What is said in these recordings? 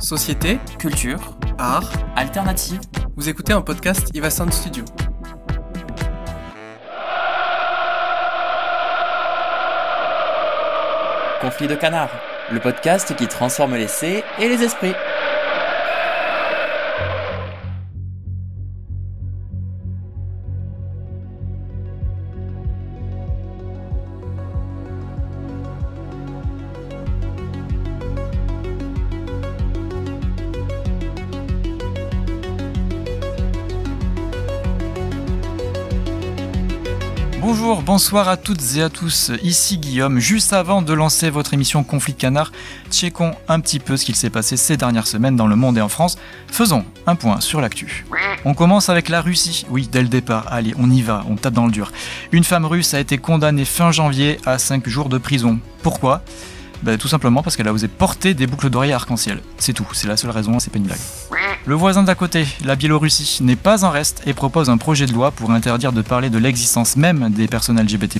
société, culture, art, alternative. Vous écoutez un podcast Ivasound Studio. Conflit de Canards, le podcast qui transforme les C et les esprits. Bonjour, bonsoir à toutes et à tous, ici Guillaume. Juste avant de lancer votre émission Conflit de Canards, checkons un petit peu ce qu'il s'est passé ces dernières semaines dans le monde et en France. Faisons un point sur l'actu. On commence avec la Russie. Oui, dès le départ, allez, on y va, on tape dans le dur. Une femme russe a été condamnée fin janvier à 5 jours de prison. Pourquoi ? Tout simplement parce qu'elle a osé porter des boucles d'oreilles arc-en-ciel. C'est tout, c'est la seule raison, c'est pas une blague. Le voisin d'à côté, la Biélorussie, n'est pas en reste et propose un projet de loi pour interdire de parler de l'existence même des personnes LGBT+,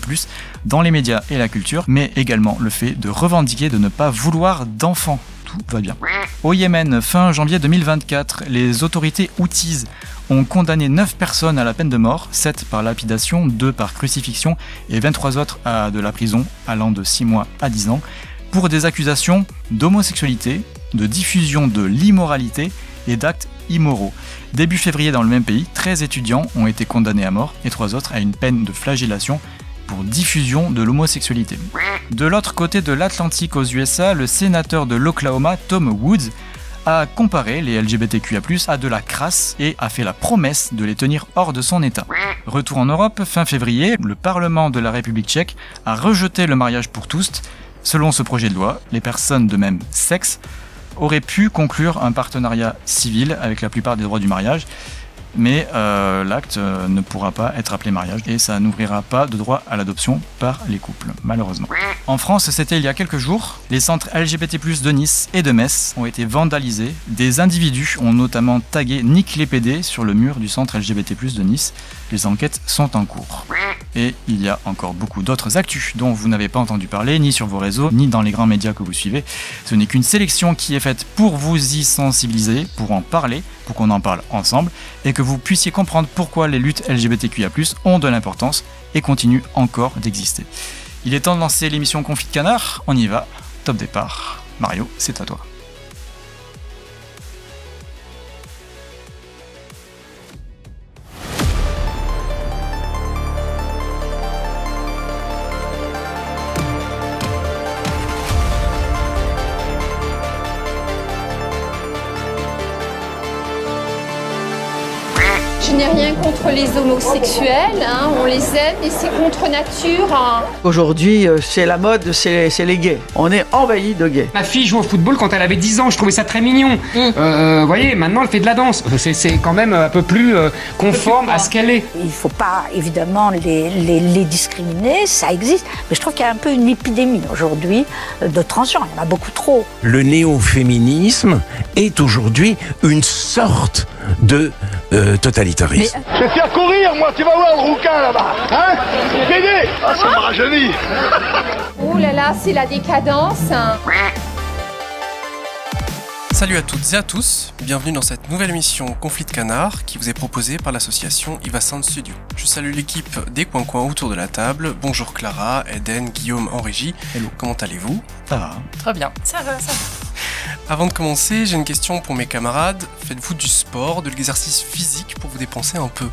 dans les médias et la culture, mais également le fait de revendiquer de ne pas vouloir d'enfants. Tout va bien. Au Yémen, fin janvier 2024, les autorités houthis ont condamné 9 personnes à la peine de mort, 7 par lapidation, 2 par crucifixion et 23 autres à de la prison, allant de 6 mois à 10 ans, pour des accusations d'homosexualité, de diffusion de l'immoralité et d'actes immoraux. Début février dans le même pays, 13 étudiants ont été condamnés à mort et 3 autres à une peine de flagellation pour diffusion de l'homosexualité. De l'autre côté de l'Atlantique aux USA, le sénateur de l'Oklahoma, Tom Woods, a comparé les LGBTQIA+, à de la crasse et a fait la promesse de les tenir hors de son état. Retour en Europe, fin février, le Parlement de la République tchèque a rejeté le mariage pour tous. Selon ce projet de loi, les personnes de même sexe aurait pu conclure un partenariat civil avec la plupart des droits du mariage, mais l'acte ne pourra pas être appelé mariage et ça n'ouvrira pas de droit à l'adoption par les couples, malheureusement. En France, c'était il y a quelques jours, les centres LGBT+ de Nice et de Metz ont été vandalisés. Des individus ont notamment tagué Nique les PD sur le mur du centre LGBT+ de Nice. Les enquêtes sont en cours. Et il y a encore beaucoup d'autres actus dont vous n'avez pas entendu parler, ni sur vos réseaux, ni dans les grands médias que vous suivez. Ce n'est qu'une sélection qui est faite pour vous y sensibiliser, pour en parler, pour qu'on en parle ensemble, et que vous puissiez comprendre pourquoi les luttes LGBTQIA+, ont de l'importance et continuent encore d'exister. Il est temps de lancer l'émission Conflit de Canards, on y va, top départ. Mario, c'est à toi. Contre les homosexuels, hein, on les aime et c'est contre nature. Hein. Aujourd'hui, c'est la mode, c'est les gays. On est envahi de gays. Ma fille joue au football quand elle avait 10 ans, je trouvais ça très mignon. Vous voyez, maintenant elle fait de la danse. C'est quand même un peu plus conforme à ce qu'elle est. Il ne faut pas évidemment les discriminer, ça existe. Mais je trouve qu'il y a un peu une épidémie aujourd'hui de transgenres, il y en a beaucoup trop. Le néo-féminisme est aujourd'hui une sorte de totalitarisme. Mais... Je vais te faire courir, moi, tu vas voir le rouquin là-bas, hein? Béné! Ah, ça me rajeunit! Oh là là, c'est la décadence! Salut à toutes et à tous, bienvenue dans cette nouvelle émission Conflit de Canards qui vous est proposée par l'association Ivasound Studio. Je salue l'équipe des coins-coins autour de la table. Bonjour Clara, Eden, Guillaume en régie. Hello. Comment allez-vous? Ça va. Très bien. Ça va, ça va. Avant de commencer, j'ai une question pour mes camarades. Faites-vous du sport, de l'exercice physique pour vous dépenser un peu?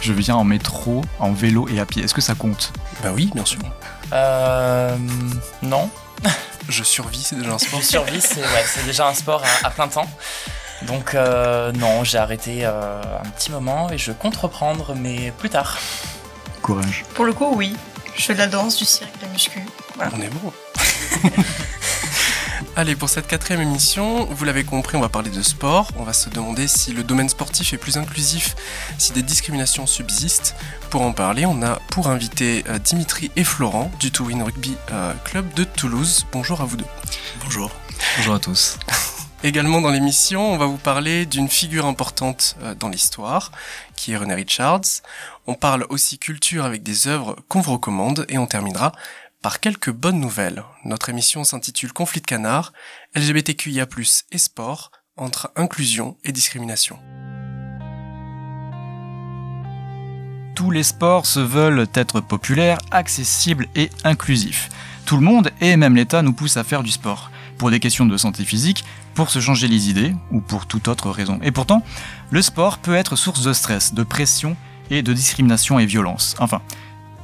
Je viens en métro, en vélo et à pied. Est-ce que ça compte? Bah oui, bien sûr. Non. Je survis, c'est déjà un sport. Je survis, c'est déjà un sport à plein temps. Donc non, j'ai arrêté un petit moment et je compte reprendre, mais plus tard. Courage. Pour le coup, oui. Je fais de la danse, du cirque, de la muscu. Voilà. On est bon. Allez, pour cette 4e émission, vous l'avez compris, on va parler de sport. On va se demander si le domaine sportif est plus inclusif, si des discriminations subsistent. Pour en parler, on a pour invité Dimitri et Florent du Tou'Win Rugby Club de Toulouse. Bonjour à vous deux. Bonjour. Bonjour à tous. Également dans l'émission, on va vous parler d'une figure importante dans l'histoire, qui est Renée Richards. On parle aussi culture avec des œuvres qu'on vous recommande et on terminera par quelques bonnes nouvelles. Notre émission s'intitule Conflit de Canards, LGBTQIA+ et sport, entre inclusion et discrimination. Tous les sports se veulent être populaires, accessibles et inclusifs. Tout le monde, et même l'État, nous pousse à faire du sport. Pour des questions de santé physique, pour se changer les idées, ou pour toute autre raison. Et pourtant, le sport peut être source de stress, de pression et de discrimination et violence. Enfin,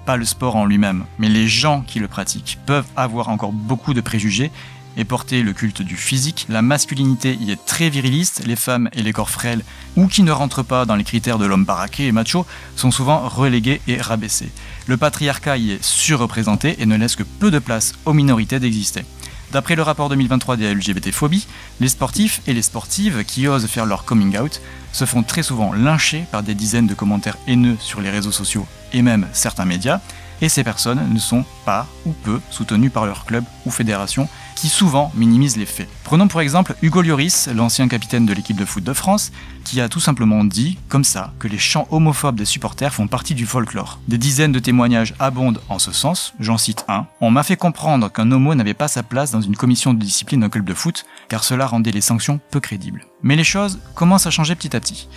pas le sport en lui-même, mais les gens qui le pratiquent peuvent avoir encore beaucoup de préjugés et porter le culte du physique. La masculinité y est très viriliste, les femmes et les corps frêles ou qui ne rentrent pas dans les critères de l'homme baraqué et macho sont souvent relégués et rabaissés. Le patriarcat y est surreprésenté et ne laisse que peu de place aux minorités d'exister. D'après le rapport 2023 des LGBT-phobies, les sportifs et les sportives qui osent faire leur coming out se font très souvent lyncher par des dizaines de commentaires haineux sur les réseaux sociaux et même certains médias, et ces personnes ne sont pas ou peu soutenues par leur club ou fédération qui souvent minimisent les faits. Prenons pour exemple Hugo Lloris, l'ancien capitaine de l'équipe de foot de France, qui a tout simplement dit, comme ça, que les chants homophobes des supporters font partie du folklore. Des dizaines de témoignages abondent en ce sens, j'en cite un. On m'a fait comprendre qu'un homo n'avait pas sa place dans une commission de discipline d'un club de foot, car cela rendait les sanctions peu crédibles. Mais les choses commencent à changer petit à petit.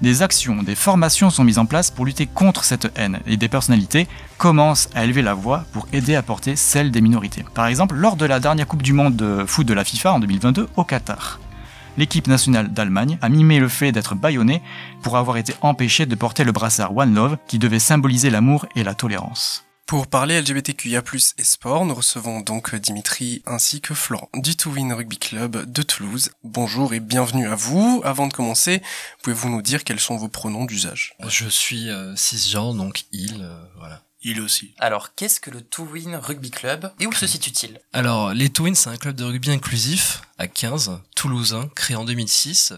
Des actions, des formations sont mises en place pour lutter contre cette haine et des personnalités commencent à élever la voix pour aider à porter celle des minorités. Par exemple, lors de la dernière Coupe du Monde de foot de la FIFA en 2022 au Qatar, l'équipe nationale d'Allemagne a mimé le fait d'être bâillonnée pour avoir été empêchée de porter le brassard One Love qui devait symboliser l'amour et la tolérance. Pour parler LGBTQIA+ et sport, nous recevons donc Dimitri ainsi que Florent du Tou'Win Rugby Club de Toulouse. Bonjour et bienvenue à vous. Avant de commencer, pouvez-vous nous dire quels sont vos pronoms d'usage ? Je suis cisgenre, donc il, voilà. Il aussi. Alors, qu'est-ce que le Tou'Win Rugby Club et où se situe-t-il ? Alors, les Tou'Win, c'est un club de rugby inclusif à 15, toulousain, créé en 2006.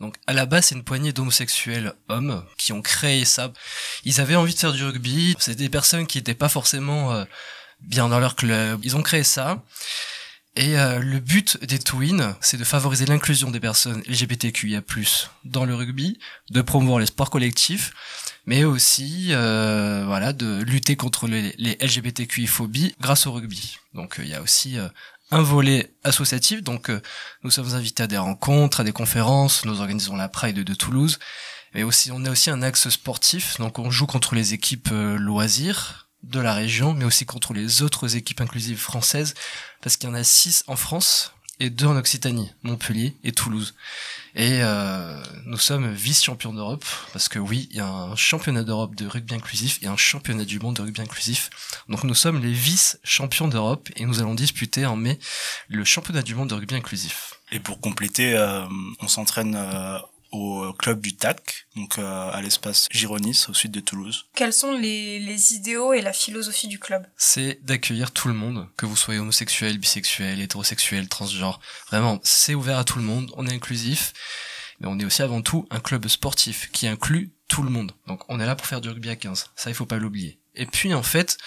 Donc, à la base, c'est une poignée d'homosexuels hommes qui ont créé ça. Ils avaient envie de faire du rugby. C'est des personnes qui n'étaient pas forcément bien dans leur club. Ils ont créé ça. Et le but des Tou'Win, c'est de favoriser l'inclusion des personnes LGBTQIA+, dans le rugby, de promouvoir les sports collectifs, mais aussi voilà, de lutter contre les LGBTQI-phobies grâce au rugby. Donc il y a aussi un volet associatif, donc nous sommes invités à des rencontres, à des conférences, nous organisons la Pride de Toulouse, mais aussi on a aussi un axe sportif, donc on joue contre les équipes loisirs de la région, mais aussi contre les autres équipes inclusives françaises, parce qu'il y en a 6 en France et 2 en Occitanie, Montpellier et Toulouse. Et nous sommes vice-champions d'Europe, parce que oui, il y a un championnat d'Europe de rugby inclusif et un championnat du monde de rugby inclusif. Donc nous sommes les vice-champions d'Europe et nous allons disputer en mai le championnat du monde de rugby inclusif. Et pour compléter, on s'entraîne au club du TAC, donc à l'espace Gironis, au sud de Toulouse. Quels sont les idéaux et la philosophie du club ? C'est d'accueillir tout le monde, que vous soyez homosexuel, bisexuel, hétérosexuel, transgenre. Vraiment, c'est ouvert à tout le monde, on est inclusif, mais on est aussi avant tout un club sportif qui inclut tout le monde. Donc on est là pour faire du rugby à 15, ça il faut pas l'oublier. Et puis en fait,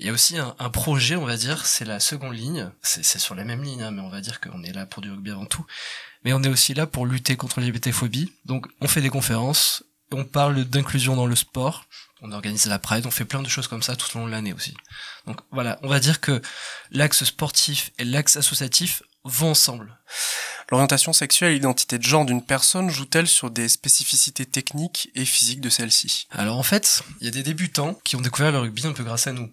il y a aussi un projet, on va dire, c'est la seconde ligne, c'est sur la même ligne, hein, mais on va dire qu'on est là pour du rugby avant tout. Mais on est aussi là pour lutter contre l'LGBTphobie. Donc on fait des conférences, on parle d'inclusion dans le sport, on organise la Pride, on fait plein de choses comme ça tout au long de l'année aussi. Donc voilà, on va dire que l'axe sportif et l'axe associatif vont ensemble. L'orientation sexuelle et l'identité de genre d'une personne jouent-elles sur des spécificités techniques et physiques de celle-ci ? Alors en fait, il y a des débutants qui ont découvert le rugby un peu grâce à nous.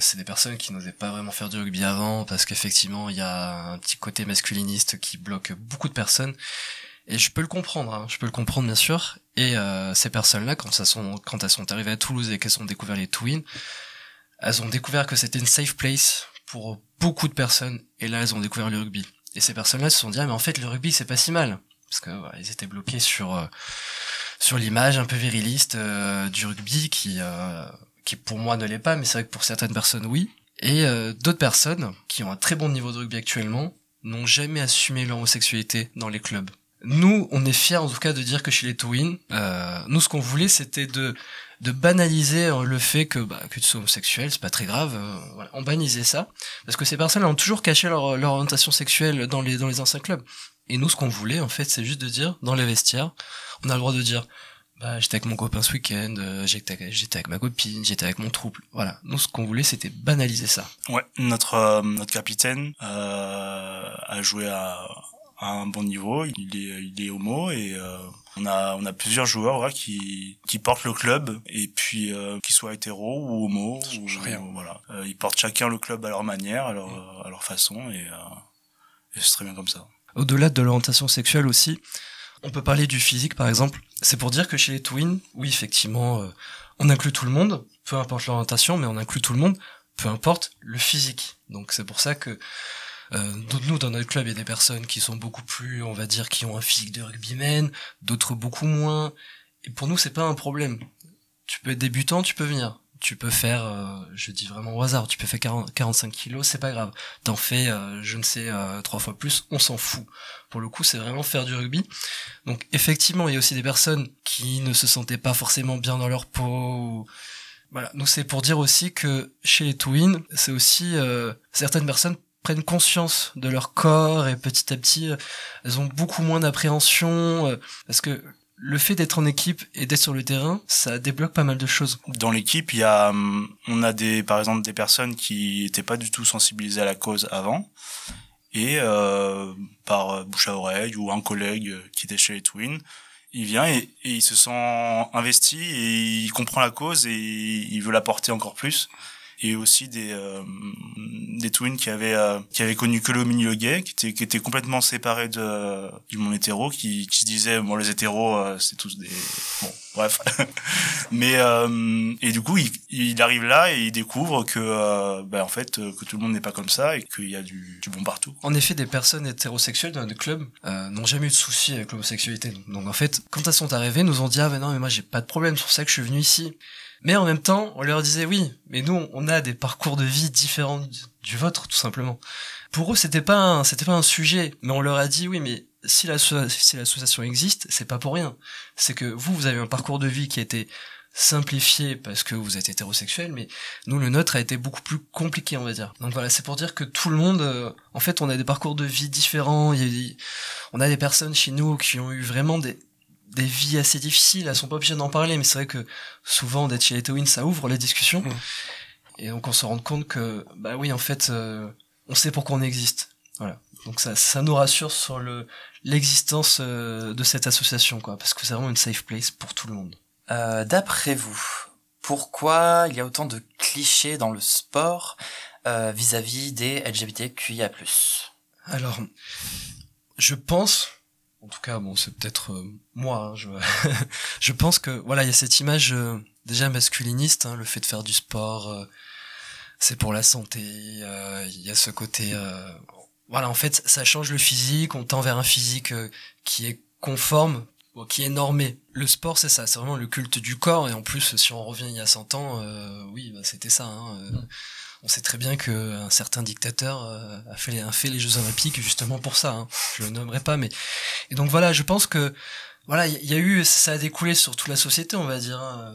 C'est des personnes qui n'osaient pas vraiment faire du rugby avant parce qu'effectivement, il y a un petit côté masculiniste qui bloque beaucoup de personnes. Et je peux le comprendre, hein, je peux le comprendre bien sûr. Et ces personnes-là, quand elles sont arrivées à Toulouse et qu'elles ont découvert les Tou'Win, elles ont découvert que c'était une safe place pour beaucoup de personnes, et là elles ont découvert le rugby. Et ces personnes-là se sont dit, ah mais en fait le rugby c'est pas si mal, parce que voilà, ils étaient bloqués sur l'image un peu viriliste du rugby qui pour moi ne l'est pas, mais c'est vrai que pour certaines personnes oui. Et d'autres personnes qui ont un très bon niveau de rugby actuellement n'ont jamais assumé leur homosexualité dans les clubs. Nous, on est fiers en tout cas de dire que chez les Tou'Win, nous ce qu'on voulait c'était de banaliser le fait que tu sois homosexuel, c'est pas très grave, voilà, on banalisait ça, parce que ces personnes ont toujours caché leur orientation sexuelle dans les anciens clubs. Et nous ce qu'on voulait en fait c'est juste de dire, dans les vestiaires, on a le droit de dire Bah, j'étais avec mon copain ce week-end, j'étais avec ma copine, j'étais avec mon troupe. Voilà. Donc, ce qu'on voulait, c'était banaliser ça. Ouais. Notre capitaine a joué à un bon niveau. Il est homo et on a plusieurs joueurs ouais, qui portent le club et puis qu'ils soient hétéros ou homo ou rien. Voilà. Ils portent chacun le club à leur manière, à leur façon et c'est très bien comme ça. Au-delà de l'orientation sexuelle aussi, on peut parler du physique par exemple. C'est pour dire que chez les Tou'Win, oui effectivement, on inclut tout le monde, peu importe l'orientation, mais on inclut tout le monde, peu importe le physique. Donc c'est pour ça que nous, dans notre club, il y a des personnes qui sont beaucoup plus, on va dire, qui ont un physique de rugbyman, d'autres beaucoup moins. Et pour nous, c'est pas un problème. Tu peux être débutant, tu peux venir. Tu peux faire, je dis vraiment au hasard, tu peux faire 45 kilos, c'est pas grave. T'en fais, je ne sais, 3 fois plus, on s'en fout. Pour le coup, c'est vraiment faire du rugby. Donc, effectivement, il y a aussi des personnes qui ne se sentaient pas forcément bien dans leur peau. Voilà. Donc, c'est pour dire aussi que chez les Tou'Win, c'est aussi certaines personnes prennent conscience de leur corps et petit à petit, elles ont beaucoup moins d'appréhension parce que le fait d'être en équipe et d'être sur le terrain, ça débloque pas mal de choses. Dans l'équipe, on a par exemple des personnes qui étaient pas du tout sensibilisées à la cause avant et par bouche à oreille ou un collègue qui était chez les Tou'Win, il vient et il se sent investi et il comprend la cause et il veut la porter encore plus. Et aussi des Tou'Win qui avaient connu que le milieu gay, qui étaient complètement séparés du monde hétéro, qui se disaient bon les hétéros c'est tous des bon bref mais et du coup il arrive là et il découvre que en fait que tout le monde n'est pas comme ça et qu'il y a du bon partout. En effet, des personnes hétérosexuelles dans le club n'ont jamais eu de soucis avec l'homosexualité. Donc en fait, quand elles sont arrivées, nous ont dit ah ben non mais moi j'ai pas de problème, c'est pour ça que je suis venu ici. Mais en même temps, on leur disait oui, mais nous, on a des parcours de vie différents du vôtre, tout simplement. Pour eux, c'était pas un sujet, mais on leur a dit oui, mais si l'association existe, c'est pas pour rien. C'est que vous avez un parcours de vie qui a été simplifié parce que vous êtes hétérosexuel, mais nous, le nôtre a été beaucoup plus compliqué, on va dire. Donc voilà, c'est pour dire que tout le monde, en fait, on a des parcours de vie différents, on a des personnes chez nous qui ont eu vraiment des vies assez difficiles, elles sont pas obligées d'en parler, mais c'est vrai que souvent d'être chez les Tou'Win, ça ouvre la discussion. Et donc on se rend compte que bah oui en fait on sait pourquoi on existe. Voilà. Donc ça nous rassure sur l'existence de cette association quoi, parce que c'est vraiment une safe place pour tout le monde. D'après vous, pourquoi il y a autant de clichés dans le sport vis-à-vis des LGBTQIA+. Alors je pense en tout cas, bon, c'est peut-être moi. Hein, je pense que voilà, il y a cette image déjà masculiniste, hein, le fait de faire du sport, c'est pour la santé. Il y a ce côté, voilà, en fait, ça change le physique. On tend vers un physique qui est conforme, qui est normé. Le sport, c'est ça, c'est vraiment le culte du corps. Et en plus, si on revient il y a 100 ans, oui, bah, c'était ça. Hein, on sait très bien que un certain dictateur a fait les Jeux Olympiques justement pour ça. Hein. Je le nommerai pas, mais et donc voilà, je pense que voilà, il y a eu ça a découlé sur toute la société, on va dire. Hein.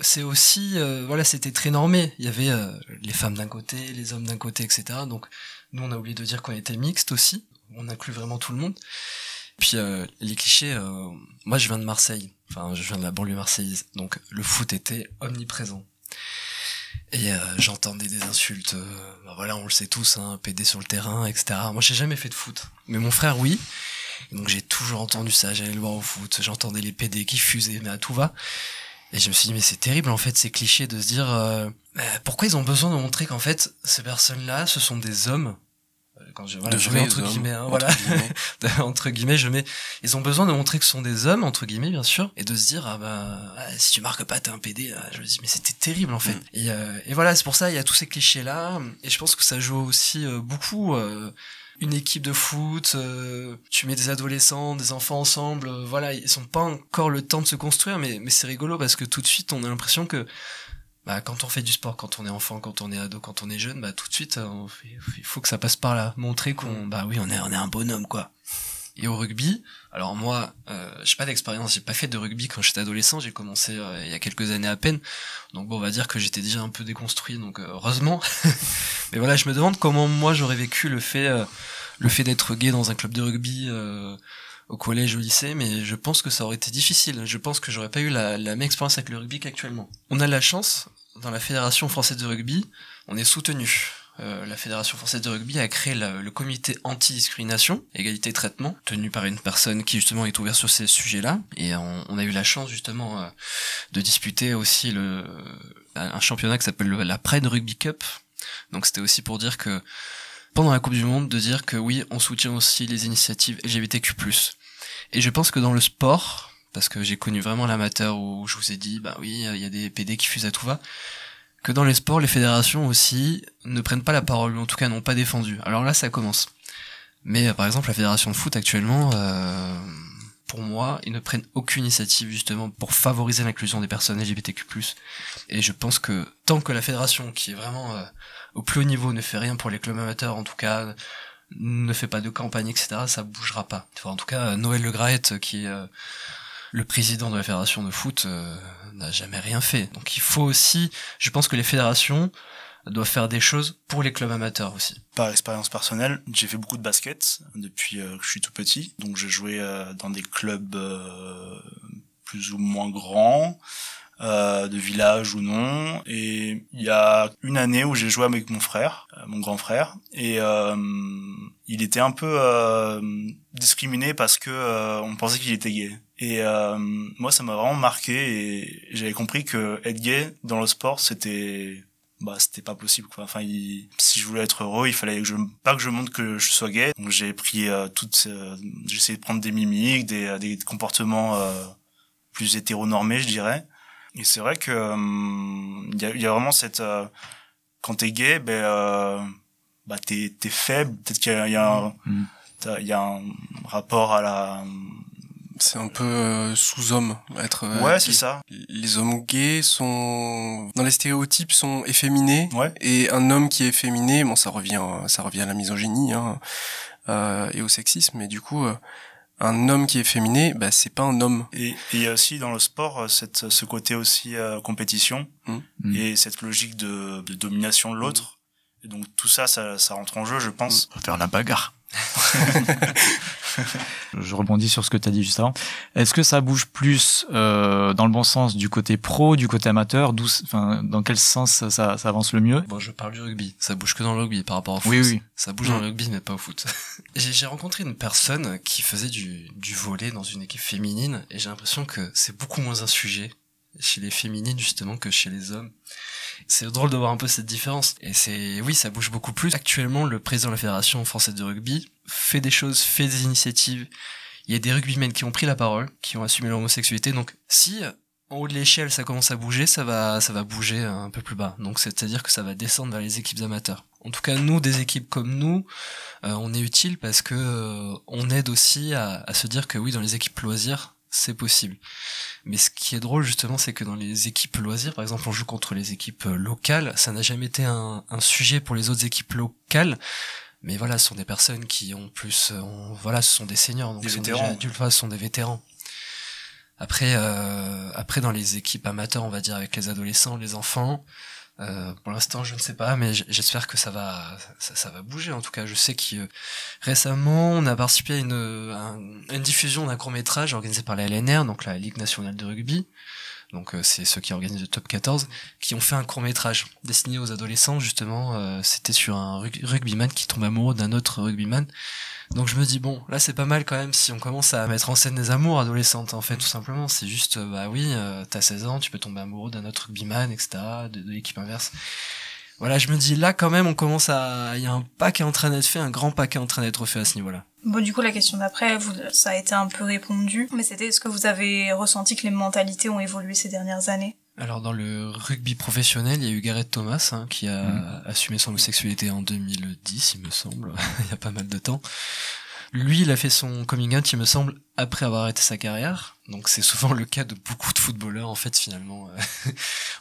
C'est aussi voilà, c'était très normé. Il y avait les femmes d'un côté, les hommes d'un côté, etc. Donc nous, on a oublié de dire qu'on était mixte aussi. On inclut vraiment tout le monde. Puis les clichés. Moi, je viens de Marseille. Enfin, je viens de la banlieue marseillaise. Donc le foot était omniprésent. Et j'entendais des insultes, ben voilà, on le sait tous, hein, PD sur le terrain, etc. Moi, j'ai jamais fait de foot, mais mon frère, oui. Et donc, j'ai toujours entendu ça, j'allais le voir au foot, j'entendais les PD qui fusaient, mais à tout va. Et je me suis dit, mais c'est terrible, en fait, ces clichés de se dire, pourquoi ils ont besoin de montrer qu'en fait, ces personnes-là, ce sont des hommes. Quand je mets entre guillemets, hein, voilà, entre guillemets, je mets, ils ont besoin de montrer que ce sont des hommes, entre guillemets, bien sûr, et de se dire, ah bah, si tu marques pas, t'es un PD, je me dis, mais c'était terrible, en fait. Et voilà, c'est pour ça, il y a tous ces clichés-là, et je pense que ça joue aussi beaucoup, une équipe de foot, tu mets des adolescents, des enfants ensemble, voilà, ils ont pas encore le temps de se construire, mais c'est rigolo, parce que tout de suite, on a l'impression que, bah, quand on fait du sport, quand on est enfant, quand on est ado, quand on est jeune, bah tout de suite, il faut que ça passe par là, montrer qu'on, bah oui, on est un bonhomme quoi. Et au rugby, alors moi, j'ai pas d'expérience, j'ai pas fait de rugby quand j'étais adolescent, j'ai commencé il y a quelques années à peine, donc bon, on va dire que j'étais déjà un peu déconstruit, donc heureusement. Mais voilà, je me demande comment moi j'aurais vécu le fait d'être gay dans un club de rugby. au collège, au lycée, mais je pense que ça aurait été difficile. Je pense que j'aurais pas eu la même expérience avec le rugby qu'actuellement. On a de la chance, dans la Fédération française de rugby, on est soutenu. La Fédération française de rugby a créé le comité anti-discrimination, égalité de traitement, tenu par une personne qui justement est ouverte sur ces sujets-là. Et on a eu la chance justement de disputer aussi un championnat qui s'appelle la Pride Rugby Cup. Donc c'était aussi pour dire que, pendant la Coupe du Monde, de dire que oui, on soutient aussi les initiatives LGBTQ+. Et je pense que dans le sport, parce que j'ai connu vraiment l'amateur où je vous ai dit, bah oui, il y a des PD qui fusent à tout va, que dans les sports, les fédérations aussi ne prennent pas la parole, ou en tout cas n'ont pas défendu. Alors là, ça commence. Mais par exemple, la fédération de foot actuellement, pour moi, ils ne prennent aucune initiative justement pour favoriser l'inclusion des personnes LGBTQ+. Et je pense que tant que la fédération, qui est vraiment au plus haut niveau, ne fait rien pour les clubs amateurs, en tout cas, ne fait pas de campagne, etc., ça bougera pas. Enfin, en tout cas, Noël Le Graët, qui est le président de la fédération de foot, n'a jamais rien fait. Donc il faut aussi, je pense que les fédérations doivent faire des choses pour les clubs amateurs aussi. Par expérience personnelle, j'ai fait beaucoup de basket depuis que je suis tout petit. Donc j'ai joué dans des clubs plus ou moins grands, de village ou non, et il y a une année où j'ai joué avec mon frère, mon grand frère, et il était un peu discriminé parce que on pensait qu'il était gay. Et moi, ça m'a vraiment marqué, et j'avais compris que être gay dans le sport, c'était pas possible, quoi. Enfin, si je voulais être heureux, il fallait pas que je montre que je sois gay. Donc j'ai pris j'ai essayé de prendre des mimiques, des comportements plus hétéronormés, je dirais. Et c'est vrai que y a vraiment cette quand t'es gay, t'es faible. Peut-être qu'il y a un rapport à la. C'est un peu sous-homme être. Ouais, c'est ça. Les hommes gays sont dans les stéréotypes sont efféminés. Ouais. Et un homme qui est efféminé, bon, ça revient à la misogynie et au sexisme. Mais du coup. Un homme qui est féminé, c'est pas un homme. Et il y a aussi dans le sport ce côté aussi compétition et cette logique de domination de l'autre. Et donc tout ça rentre en jeu, je pense. On va faire la bagarre. Je rebondis sur ce que tu as dit juste avant. Est-ce que ça bouge plus dans le bon sens du côté pro, du côté amateur, dans quel sens ça avance le mieux? Bon, je parle du rugby. Ça bouge que dans le rugby par rapport au foot. Oui. Ça bouge dans le rugby, mais pas au foot. J'ai rencontré une personne qui faisait du volley dans une équipe féminine, et j'ai l'impression que c'est beaucoup moins un sujet chez les féminines justement que chez les hommes. C'est drôle de voir un peu cette différence. Et ça bouge beaucoup plus. Actuellement, le président de la Fédération française de rugby fait des choses, fait des initiatives. Il y a des rugbymen qui ont pris la parole, qui ont assumé leur homosexualité. Donc, si en haut de l'échelle, ça commence à bouger, ça va bouger un peu plus bas. Donc, c'est-à-dire que ça va descendre vers les équipes amateurs. En tout cas, nous, des équipes comme nous, on est utile parce que on aide aussi à se dire que oui, dans les équipes loisirs, c'est possible. Mais ce qui est drôle, justement, c'est que dans les équipes loisirs, par exemple, on joue contre les équipes locales, ça n'a jamais été un sujet pour les autres équipes locales. Mais voilà, ce sont des personnes qui ont plus, ce sont des seniors, donc ce sont des adultes, ce sont des vétérans. Après, dans les équipes amateurs, on va dire, avec les adolescents, les enfants, pour l'instant, je ne sais pas, mais j'espère que ça va bouger. En tout cas, je sais que récemment, on a participé à une diffusion d'un court-métrage organisé par la LNR, donc la Ligue Nationale de Rugby. Donc, c'est ceux qui organisent le top 14, qui ont fait un court-métrage destiné aux adolescents, justement. C'était sur un rugbyman qui tombe amoureux d'un autre rugbyman. Donc, je me dis, bon, là, c'est pas mal quand même si on commence à mettre en scène des amours adolescentes, en fait, tout simplement. C'est juste, t'as 16 ans, tu peux tomber amoureux d'un autre rugbyman, etc., de l'équipe inverse. Voilà, je me dis, là, quand même, on commence à... Il y a un pas qui est en train d'être fait, un grand pas qui est en train d'être fait à ce niveau-là. Bon, du coup, la question d'après, ça a été un peu répondu, mais c'était, est-ce que vous avez ressenti que les mentalités ont évolué ces dernières années? Alors, dans le rugby professionnel, il y a eu Gareth Thomas, qui a assumé son homosexualité en 2010, il me semble, il y a pas mal de temps. Lui, il a fait son coming out, il me semble, après avoir arrêté sa carrière. Donc, c'est souvent le cas de beaucoup de footballeurs, en fait, finalement.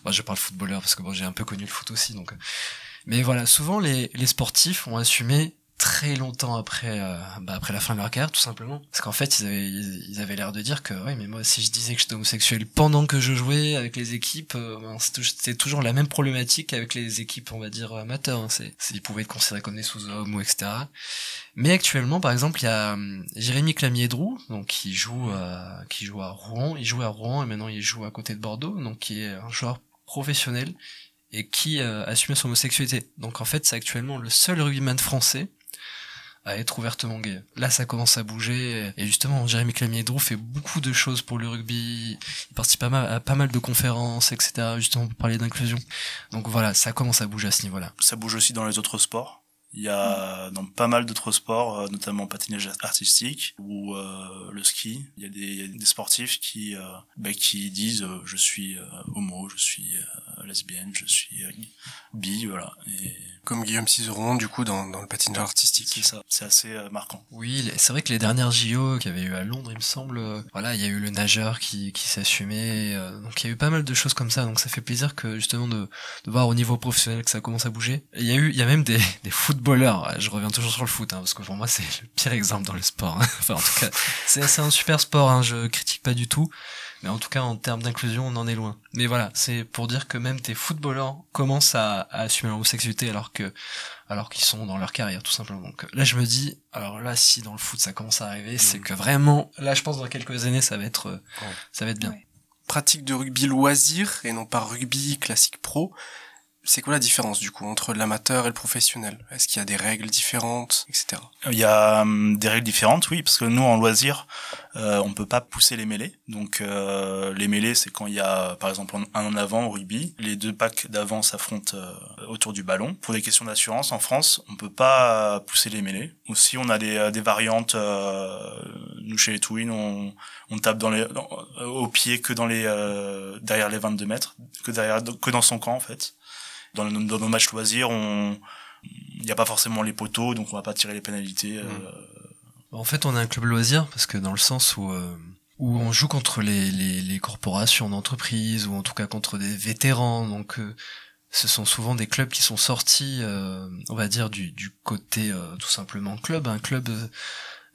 Bon, je parle footballeur parce que j'ai un peu connu le foot aussi, donc. Mais voilà, souvent, les sportifs ont assumé très longtemps après après la fin de leur carrière, tout simplement, parce qu'en fait ils avaient l'air de dire que oui, mais moi si je disais que j'étais homosexuel pendant que je jouais avec les équipes, c'était toujours la même problématique avec les équipes, on va dire amateurs, hein. Ils pouvaient être considérés comme des sous-hommes ou etc. Mais actuellement, par exemple, il y a Jérémy Clamy-Edroux, donc qui joue à Rouen, il joue à Rouen et maintenant il joue à côté de Bordeaux, donc qui est un joueur professionnel et qui assume son homosexualité. Donc en fait, c'est actuellement le seul rugbyman français à être ouvertement gay. Là, ça commence à bouger. Et justement, Jérémy Clamy-Edroux fait beaucoup de choses pour le rugby. Il participe à pas mal de conférences, etc. Justement, pour parler d'inclusion. Donc voilà, ça commence à bouger à ce niveau-là. Ça bouge aussi dans les autres sports. Il y a dans pas mal d'autres sports, notamment patinage artistique ou le ski. Il y a des sportifs qui disent je suis homo, je suis lesbienne, je suis bi, voilà. Et... comme Guillaume Cizeron, du coup, dans le patinage artistique. C'est ça, c'est assez marquant. Oui, c'est vrai que les dernières JO qu'il y avait eu à Londres, il me semble, voilà, il y a eu le nageur qui s'assumait, donc il y a eu pas mal de choses comme ça, donc ça fait plaisir que justement de voir au niveau professionnel que ça commence à bouger. Et il y a même des footballeurs, je reviens toujours sur le foot, hein, parce que pour moi c'est le pire exemple dans le sport, hein. Enfin, en tout cas, c'est un super sport, hein, je critique pas du tout. Mais en tout cas, en termes d'inclusion, on en est loin. Mais voilà, c'est pour dire que même tes footballeurs commencent à assumer leur homosexualité alors qu'ils sont dans leur carrière, tout simplement. Donc là, je me dis, alors là, si dans le foot, ça commence à arriver, c'est que vraiment, là, je pense dans quelques années, ça va être bien. Ouais. Pratique de rugby loisir, et non pas rugby classique pro, c'est quoi la différence, du coup, entre l'amateur et le professionnel? Est-ce qu'il y a des règles différentes, etc.? Il y a des règles différentes, oui, parce que nous, en loisir, on peut pas pousser les mêlées. Donc, les mêlées, c'est quand il y a, par exemple, un en avant au rugby. Les deux packs d'avant s'affrontent autour du ballon. Pour des questions d'assurance, en France, on peut pas pousser les mêlées. Aussi, on a des variantes. Nous, chez les Tou'Win, on tape au pied que derrière les 22 mètres, que dans son camp, en fait. Dans nos matchs loisirs, il n'y a pas forcément les poteaux, donc on va pas tirer les pénalités. En fait, on a un club loisir, parce que dans le sens où on joue contre les corporations d'entreprise, ou en tout cas contre des vétérans, donc ce sont souvent des clubs qui sont sortis, on va dire, du côté tout simplement club.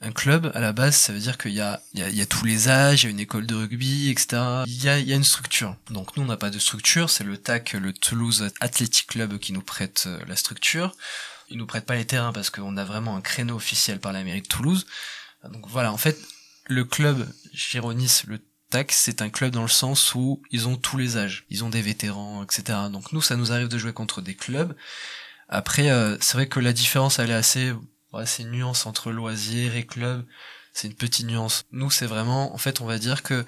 Un club, à la base, ça veut dire qu'il y a tous les âges, il y a une école de rugby, etc. Il y a une structure. Donc nous, on n'a pas de structure, c'est le TAC, le Toulouse Athletic Club, qui nous prête la structure. Ils nous prêtent pas les terrains parce qu'on a vraiment un créneau officiel par la mairie de Toulouse. Donc voilà, en fait, le club, j'ironise, le TAC, c'est un club dans le sens où ils ont tous les âges. Ils ont des vétérans, etc. Donc nous, ça nous arrive de jouer contre des clubs. Après, c'est vrai que la différence, elle est assez... ouais, c'est une nuance entre loisirs et club, c'est une petite nuance. Nous, c'est vraiment, en fait, on va dire que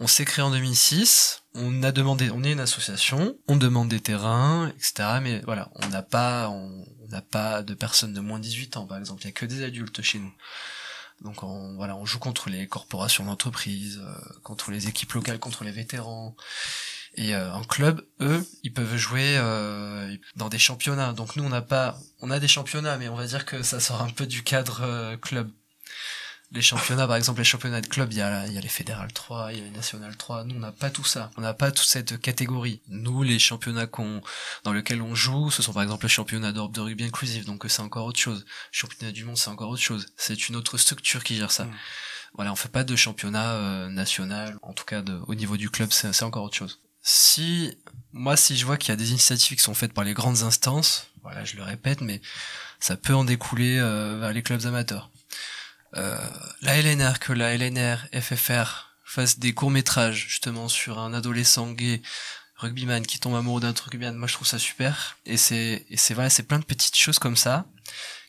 on s'est créé en 2006, on est une association, on demande des terrains, etc. Mais voilà, on n'a pas de personnes de moins de 18 ans, par exemple. Il y a que des adultes chez nous. Donc on joue contre les corporations d'entreprise, contre les équipes locales, contre les vétérans. Et en club, eux, ils peuvent jouer dans des championnats. Donc nous, on a des championnats, mais on va dire que ça sort un peu du cadre club. Les championnats, par exemple, les championnats de club, il y a les Fédéral 3, il y a les National 3. Nous, on n'a pas tout ça. On n'a pas toute cette catégorie. Nous, les championnats dans lesquels on joue, ce sont par exemple les championnats d'Europe de rugby inclusif. Donc, c'est encore autre chose. Championnat du monde, c'est encore autre chose. C'est une autre structure qui gère ça. Mmh. Voilà, on fait pas de championnat national. En tout cas, au niveau du club, c'est encore autre chose. Si je vois qu'il y a des initiatives qui sont faites par les grandes instances, voilà, je le répète, mais ça peut en découler vers les clubs amateurs. La LNR, FFR fasse des courts-métrages justement sur un adolescent gay rugbyman qui tombe amoureux d'un rugbyman, moi je trouve ça super, et c'est plein de petites choses comme ça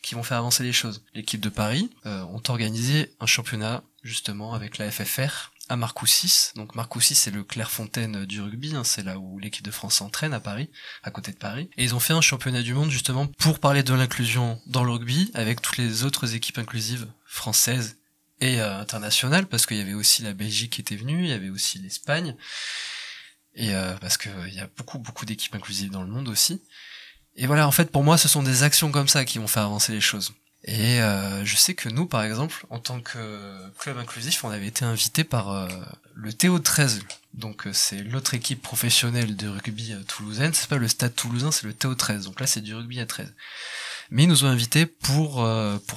qui vont faire avancer les choses. L'équipe de Paris ont organisé un championnat justement avec la FFR à Marcoussis. Donc Marcoussis, c'est le Clairefontaine du rugby, hein, c'est là où l'équipe de France s'entraîne à Paris, à côté de Paris. Et ils ont fait un championnat du monde justement pour parler de l'inclusion dans le rugby avec toutes les autres équipes inclusives françaises et internationales, parce qu'il y avait aussi la Belgique qui était venue, il y avait aussi l'Espagne, et parce qu'il y a beaucoup d'équipes inclusives dans le monde aussi. Et voilà, en fait pour moi ce sont des actions comme ça qui vont faire avancer les choses. Et je sais que nous, par exemple, en tant que club inclusif, on avait été invité par le TO13. Donc c'est l'autre équipe professionnelle de rugby toulousaine. C'est pas le Stade Toulousain, c'est le TO13. Donc là, c'est du rugby à 13. mais ils nous ont invités pour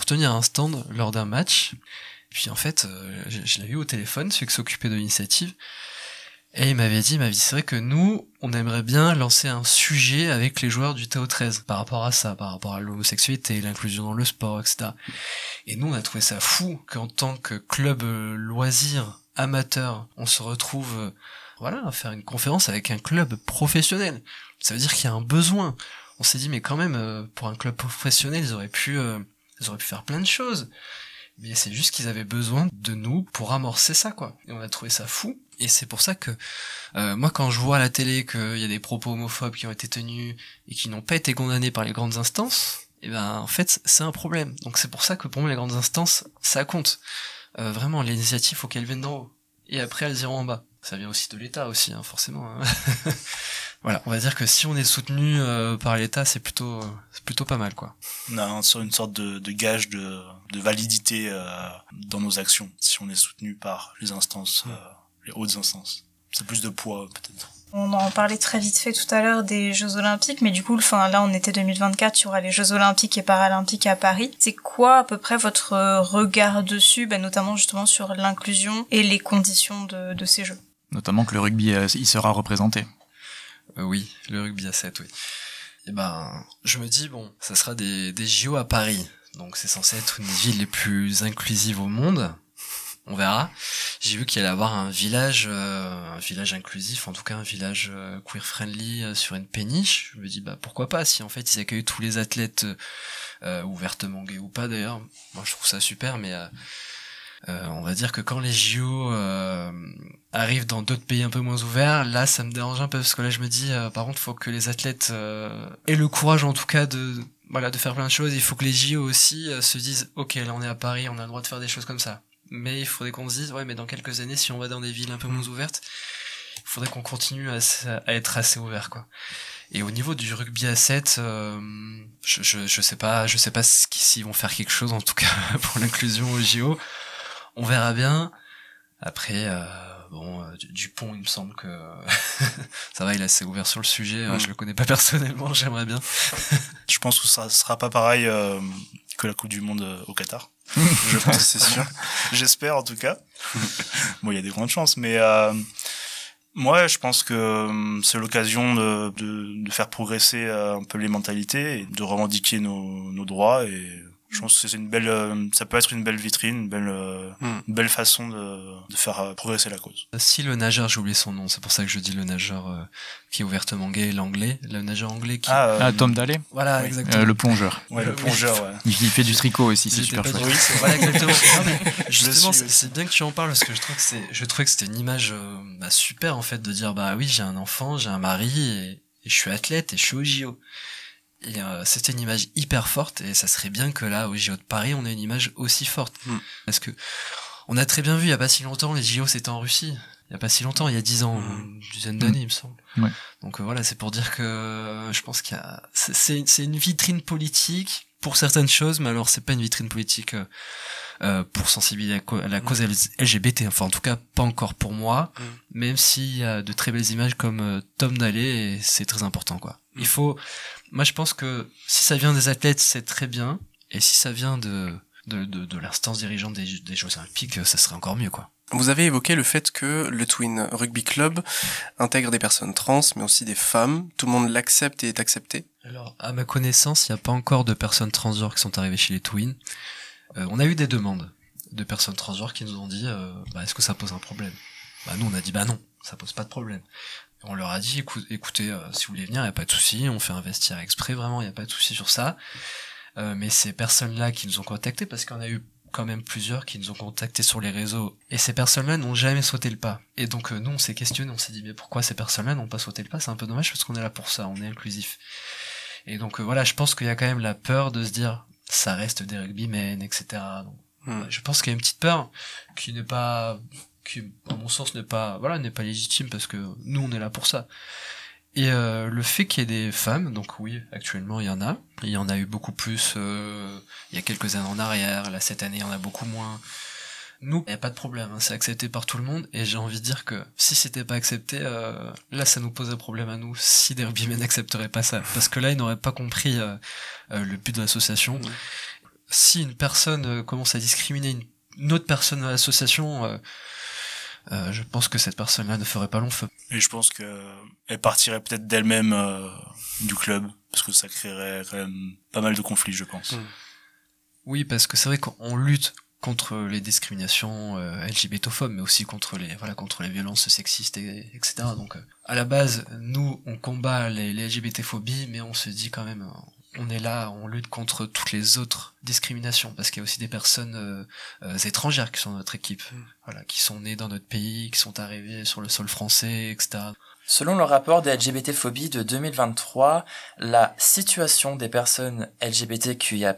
tenir un stand lors d'un match. Puis en fait, je l'ai eu au téléphone, celui qui s'occupait de l'initiative, et il m'avait dit, c'est vrai que nous, on aimerait bien lancer un sujet avec les joueurs du TO13 par rapport à ça, par rapport à l'homosexualité, l'inclusion dans le sport, etc. Et nous, on a trouvé ça fou qu'en tant que club loisir amateur, on se retrouve, à faire une conférence avec un club professionnel. Ça veut dire qu'il y a un besoin. On s'est dit, mais quand même, pour un club professionnel, ils auraient pu faire plein de choses. Mais c'est juste qu'ils avaient besoin de nous pour amorcer ça, quoi. Et on a trouvé ça fou. Et c'est pour ça que moi, quand je vois à la télé qu'il y a des propos homophobes qui ont été tenus et qui n'ont pas été condamnés par les grandes instances, et ben en fait, c'est un problème. Donc c'est pour ça que pour moi, les grandes instances, ça compte. Vraiment, les initiatives, faut qu'elles viennent d'en haut. Et après, elles iront en bas. Ça vient aussi de l'État aussi, hein, forcément. Hein. Voilà, on va dire que si on est soutenu par l'État, c'est plutôt pas mal, quoi. On a une sorte de gage de validité dans nos actions, si on est soutenu par les instances, les hautes instances. C'est plus de poids, peut-être. On en parlait très vite fait tout à l'heure des Jeux Olympiques, mais du coup, là, on était 2024, il y aura les Jeux Olympiques et Paralympiques à Paris. C'est quoi, à peu près, votre regard dessus, notamment, justement, sur l'inclusion et les conditions de ces Jeux ? Notamment que le rugby, il sera représenté. Oui, le rugby à 7, oui. Et je me dis, ça sera des JO à Paris. Donc c'est censé être une des villes les plus inclusives au monde. On verra. J'ai vu qu'il allait avoir un village inclusif, en tout cas un village queer friendly sur une péniche. Je me dis, pourquoi pas, si en fait ils accueillent tous les athlètes ouvertement gays ou pas d'ailleurs. Moi je trouve ça super, mais... on va dire que quand les JO arrivent dans d'autres pays un peu moins ouverts, là ça me dérange un peu, parce que là je me dis par contre faut que les athlètes aient le courage en tout cas de faire plein de choses. Il faut que les JO aussi se disent ok, là on est à Paris, on a le droit de faire des choses comme ça, mais il faudrait qu'on se dise mais dans quelques années, si on va dans des villes un peu moins ouvertes, il faudrait qu'on continue à être assez ouvert, quoi. Et au niveau du rugby à 7, je sais pas s'ils vont faire quelque chose en tout cas pour l'inclusion aux JO. On verra bien. Après, Dupont, il me semble que ça va, il est assez ouvert sur le sujet. Je le connais pas personnellement, j'aimerais bien. Je pense que ça sera pas pareil que la Coupe du Monde au Qatar. Je pense, c'est sûr. J'espère en tout cas. Il y a des grandes chances, mais moi, je pense que c'est l'occasion de faire progresser un peu les mentalités et de revendiquer nos droits. Et je pense que c'est ça peut être une belle vitrine, une belle façon de faire progresser la cause. Si le nageur, j'ai oublié son nom, c'est pour ça que je dis le nageur qui est ouvertement gay, l'anglais, le nageur anglais qui... Tom Daley. Voilà, oui. Exactement. Le plongeur. Ouais, le plongeur, ouais. Il fait du tricot aussi, c'est super chouette. Oui, c'est vrai, exactement. Non, mais justement, c'est bien que tu en parles, parce que je trouvais que c'était une image super, en fait, de dire, oui, j'ai un enfant, j'ai un mari, et je suis athlète, et je suis au JO. Et c'était une image hyper forte, et ça serait bien que là, au JO de Paris, on ait une image aussi forte. Parce que on a très bien vu, il n'y a pas si longtemps, les JO c'était en Russie. Il n'y a pas si longtemps, il y a 10 ans, une dizaine d'années, il me semble. Ouais. Donc c'est pour dire que je pense qu'il y a... C'est une vitrine politique pour certaines choses, mais alors c'est pas une vitrine politique pour sensibiliser à la cause LGBT. Enfin, en tout cas, pas encore pour moi, même s'il y a de très belles images comme Tom Daley, et c'est très important, quoi. Il faut... Moi, je pense que si ça vient des athlètes, c'est très bien. Et si ça vient de l'instance dirigeante des Jeux Olympiques, ça serait encore mieux, quoi. Vous avez évoqué le fait que le Tou'Win Rugby Club intègre des personnes trans, mais aussi des femmes. Tout le monde l'accepte et est accepté. Alors, à ma connaissance, il n'y a pas encore de personnes transgenres qui sont arrivées chez les Tou'Win. On a eu des demandes de personnes transgenres qui nous ont dit « Est-ce que ça pose un problème ?» Nous, on a dit « Non, ça pose pas de problème. » On leur a dit, écoutez, si vous voulez venir, il n'y a pas de souci, on fait un vestiaire exprès, vraiment, il n'y a pas de souci sur ça. Mais ces personnes-là qui nous ont contactés, parce qu'il y en a eu quand même plusieurs qui nous ont contactés sur les réseaux, et ces personnes-là n'ont jamais sauté le pas. Et donc nous, on s'est questionnés, on s'est dit, mais pourquoi ces personnes-là n'ont pas sauté le pas? C'est un peu dommage, parce qu'on est là pour ça, on est inclusif. Et donc je pense qu'il y a quand même la peur de se dire, ça reste des rugbymen, etc. Donc, je pense qu'il y a une petite peur qui, à mon sens, n'est pas légitime, parce que nous, on est là pour ça. Et le fait qu'il y ait des femmes, donc oui, actuellement, il y en a. Il y en a eu beaucoup plus il y a quelques années en arrière. Là, cette année, il y en a beaucoup moins. nous, il n'y a pas de problème, hein, c'est accepté par tout le monde, et j'ai envie de dire que si c'était pas accepté, là ça nous pose un problème à nous, si des rugbymen n'accepteraient pas ça, parce que là ils n'auraient pas compris le but de l'association. Ouais. Si une personne commence à discriminer une autre personne dans l'association, je pense que cette personne-là ne ferait pas long feu. Et je pense qu'elle partirait peut-être d'elle-même du club, parce que ça créerait quand même pas mal de conflits, je pense. Oui, parce que c'est vrai qu'on lutte contre les discriminations LGBTophobes, mais aussi contre les violences sexistes, etc. Donc, à la base, nous, on combat les LGBTphobies, mais on se dit quand même... on est là, on lutte contre toutes les autres discriminations, parce qu'il y a aussi des personnes étrangères qui sont dans notre équipe, voilà, qui sont nées dans notre pays, qui sont arrivées sur le sol français, etc. Selon le rapport des LGBT-phobies de 2023, la situation des personnes LGBTQIA+,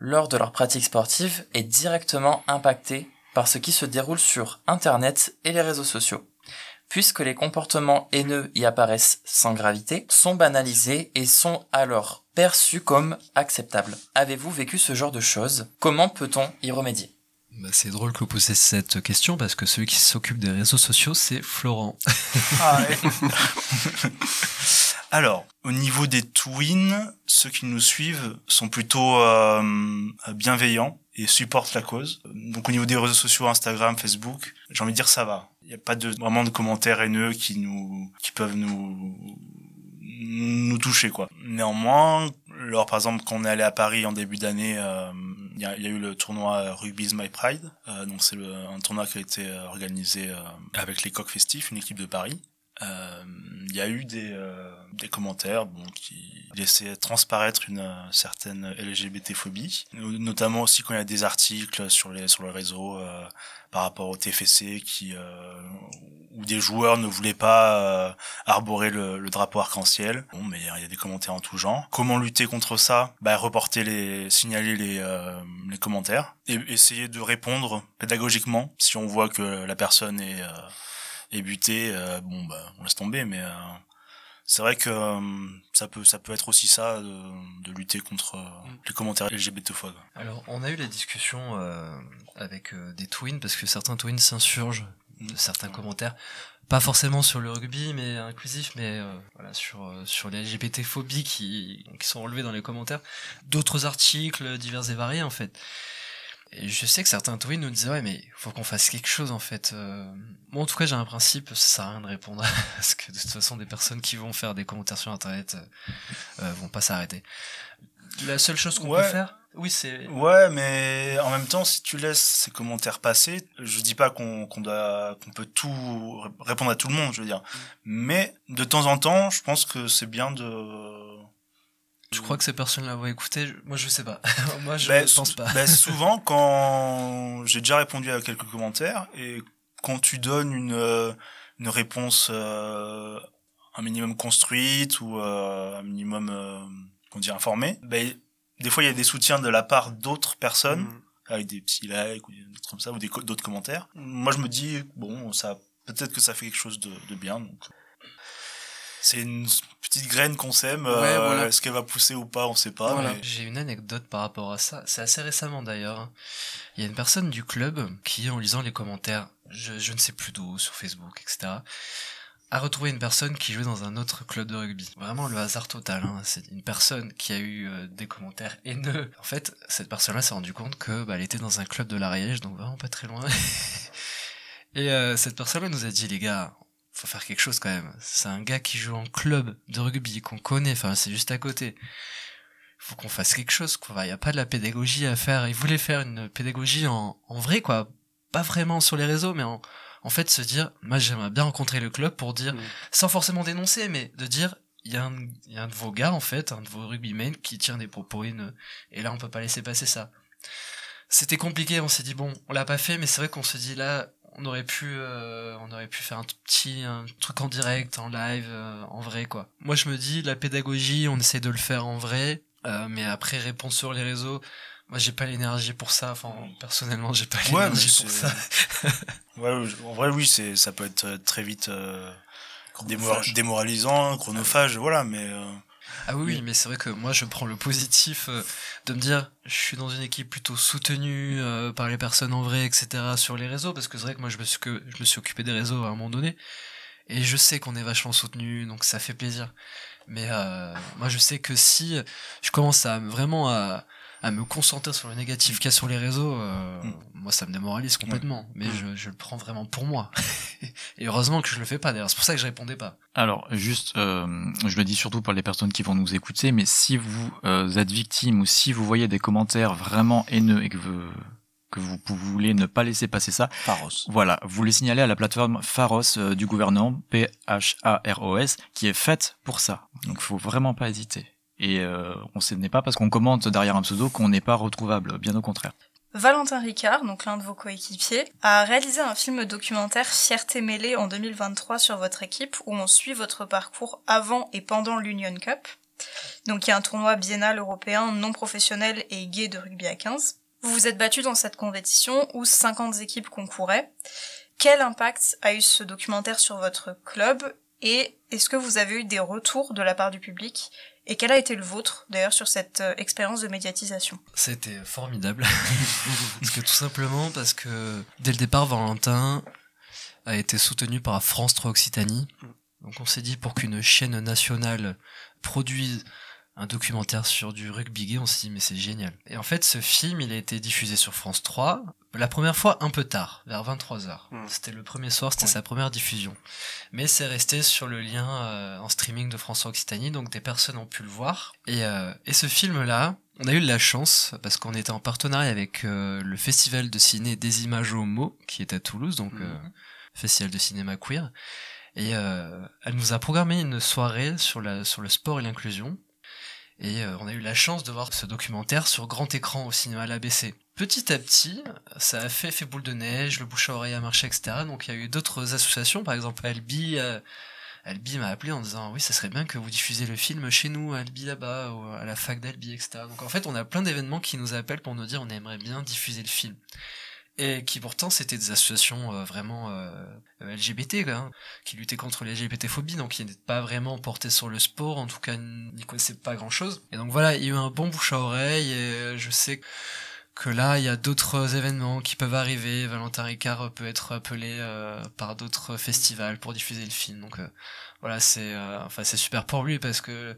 lors de leur pratique sportive, est directement impactée par ce qui se déroule sur Internet et les réseaux sociaux, puisque les comportements haineux y apparaissent sans gravité, sont banalisés et sont alors perçus comme acceptables. Avez-vous vécu ce genre de choses? Comment peut-on y remédier? Bah c'est drôle que vous posiez cette question, parce que celui qui s'occupe des réseaux sociaux, c'est Florent. Ah ouais. Alors, au niveau des Tou'Win, ceux qui nous suivent sont plutôt bienveillants et supportent la cause. Donc au niveau des réseaux sociaux, Instagram, Facebook, j'ai envie de dire ça va. Il n'y a pas vraiment de commentaires haineux qui peuvent nous toucher, quoi. Néanmoins, lors, par exemple, quand on est allé à Paris en début d'année, il y a eu le tournoi Rugby's My Pride. Donc c'est un tournoi qui a été organisé avec les Coq Festifs, une équipe de Paris. Il y a eu des commentaires qui laissaient transparaître une certaine LGBT-phobie, notamment aussi quand il y a des articles sur le réseau par rapport au TFC où des joueurs ne voulaient pas arborer le drapeau arc-en-ciel. Bon, mais il y a des commentaires en tout genre. Comment lutter contre ça? Signaler les commentaires et essayer de répondre pédagogiquement. Si on voit que la personne est butée, on laisse tomber, mais c'est vrai que ça peut être aussi ça, de lutter contre les commentaires LGBTophobes. Alors, on a eu la discussion avec des Tou'Win, parce que certains Tou'Win s'insurgent de certains commentaires, pas forcément sur le rugby, mais inclusif, mais voilà, sur les LGBT-phobies qui sont relevées dans les commentaires, d'autres articles divers et variés, en fait. Et je sais que certains Tou'Win nous disaient « Ouais, mais il faut qu'on fasse quelque chose, en fait. » Moi, en tout cas, j'ai un principe, ça sert à rien de répondre, parce que de toute façon, des personnes qui vont faire des commentaires sur Internet vont pas s'arrêter. La seule chose qu'on peut faire... Oui, c'est... Ouais, mais en même temps, si tu laisses ces commentaires passer, je dis pas qu'on peut tout répondre à tout le monde, je veux dire. Mais de temps en temps, je pense que c'est bien de... Je crois que ces personnes-là vont écouter. Moi, je sais pas. Moi, je pense pas. Souvent, quand j'ai déjà répondu à quelques commentaires, et quand tu donnes une réponse un minimum construite ou un minimum informée, des fois il y a des soutiens de la part d'autres personnes avec des petits likes ou des trucs comme ça, ou d'autres commentaires. Moi, je me dis ça peut-être que ça fait quelque chose de bien. Donc c'est une petite graine qu'on sème, voilà. Est-ce qu'elle va pousser ou pas, on sait pas. Voilà. Mais... J'ai une anecdote par rapport à ça, c'est assez récemment d'ailleurs. Il y a une personne du club qui, en lisant les commentaires, je ne sais plus d'où, sur Facebook, etc., a retrouvé une personne qui jouait dans un autre club de rugby. Vraiment le hasard total, hein. C'est une personne qui a eu des commentaires haineux. En fait, cette personne-là s'est rendue compte que elle était dans un club de l'Ariège, donc vraiment pas très loin. Et cette personne-là nous a dit « Les gars, faut faire quelque chose quand même. C'est un gars qui joue en club de rugby, qu'on connaît, c'est juste à côté. Faut qu'on fasse quelque chose, quoi. Y a pas de la pédagogie à faire. » Il voulait faire une pédagogie en vrai, quoi. Pas vraiment sur les réseaux, mais en fait se dire, moi j'aimerais bien rencontrer le club pour dire, sans forcément dénoncer, mais de dire, il y a un de vos gars, en fait, un de vos rugbymen qui tient des propos haineux. Et là, on peut pas laisser passer ça. C'était compliqué, on s'est dit, on l'a pas fait, mais c'est vrai qu'on se dit là, on aurait pu faire un truc en direct, en live, en vrai, quoi. Moi, je me dis, la pédagogie, on essaie de le faire en vrai, mais après, réponse sur les réseaux, moi, j'ai pas l'énergie pour ça. Personnellement, j'ai pas l'énergie pour ça. En vrai, oui, ça peut être très vite démoralisant, chronophage, voilà, mais... Ah oui, mais c'est vrai que moi je prends le positif de me dire je suis dans une équipe plutôt soutenue par les personnes en vrai, etc. sur les réseaux, parce que c'est vrai que moi je me suis occupé des réseaux à un moment donné et je sais qu'on est vachement soutenu, donc ça fait plaisir. Mais moi je sais que si je commence à vraiment à me concentrer sur le négatif qu'il y a sur les réseaux, moi ça me démoralise complètement, mais je le prends vraiment pour moi. Et heureusement que je le fais pas d'ailleurs, c'est pour ça que je répondais pas. Alors juste, je le dis surtout pour les personnes qui vont nous écouter, mais si vous êtes victime ou si vous voyez des commentaires vraiment haineux et que vous voulez ne pas laisser passer ça, Pharos. Voilà, vous le signalez à la plateforme Pharos du gouvernement, P-H-A-R-O-S, qui est faite pour ça. Donc faut vraiment pas hésiter. Et ce n'est pas parce qu'on commente derrière un pseudo qu'on n'est pas retrouvable, bien au contraire. Valentin Ricard, donc l'un de vos coéquipiers, a réalisé un film documentaire Fierté Mêlée en 2023 sur votre équipe, où on suit votre parcours avant et pendant l'Union Cup, donc qui est un tournoi biennal européen non professionnel et gay de rugby à 15. Vous vous êtes battus dans cette compétition où 50 équipes concouraient. Quel impact a eu ce documentaire sur votre club et est-ce que vous avez eu des retours de la part du public ? Et quel a été le vôtre, d'ailleurs, sur cette expérience de médiatisation ? C'était formidable. Parce que tout simplement, parce que dès le départ, Valentin a été soutenu par France 3 Occitanie. Donc on s'est dit, pour qu'une chaîne nationale produise un documentaire sur du rugby gay, on s'est dit, mais c'est génial. Et en fait, ce film, il a été diffusé sur France 3, la première fois un peu tard, vers 23h. C'était le premier soir, c'était sa première diffusion. Mais c'est resté sur le lien en streaming de France Occitanie, donc des personnes ont pu le voir. Et ce film-là, on a eu de la chance, parce qu'on était en partenariat avec le Festival de Ciné des Images Homo, qui est à Toulouse, donc Festival de Cinéma Queer. Et elle nous a programmé une soirée sur le sport et l'inclusion. Et on a eu la chance de voir ce documentaire sur grand écran au cinéma à l'ABC. Petit à petit, ça a fait boule de neige, le bouche à oreille a marché, etc. Donc il y a eu d'autres associations, par exemple Albi. Albi m'a appelé en disant « Oui, ça serait bien que vous diffusiez le film chez nous, à Albi là-bas, ou à la fac d'Albi, etc. » Donc en fait, on a plein d'événements qui nous appellent pour nous dire « On aimerait bien diffuser le film. » Et qui pourtant c'était des associations vraiment LGBT quoi, hein, qui luttaient contre les LGBT-phobie, donc qui n'étaient pas vraiment portées sur le sport, en tout cas n'y connaissaient pas grand-chose. Et donc voilà, il y a eu un bon bouche à oreille, et je sais que là il y a d'autres événements qui peuvent arriver, Valentin Ricard peut être appelé par d'autres festivals pour diffuser le film, donc voilà, c'est super pour lui, parce que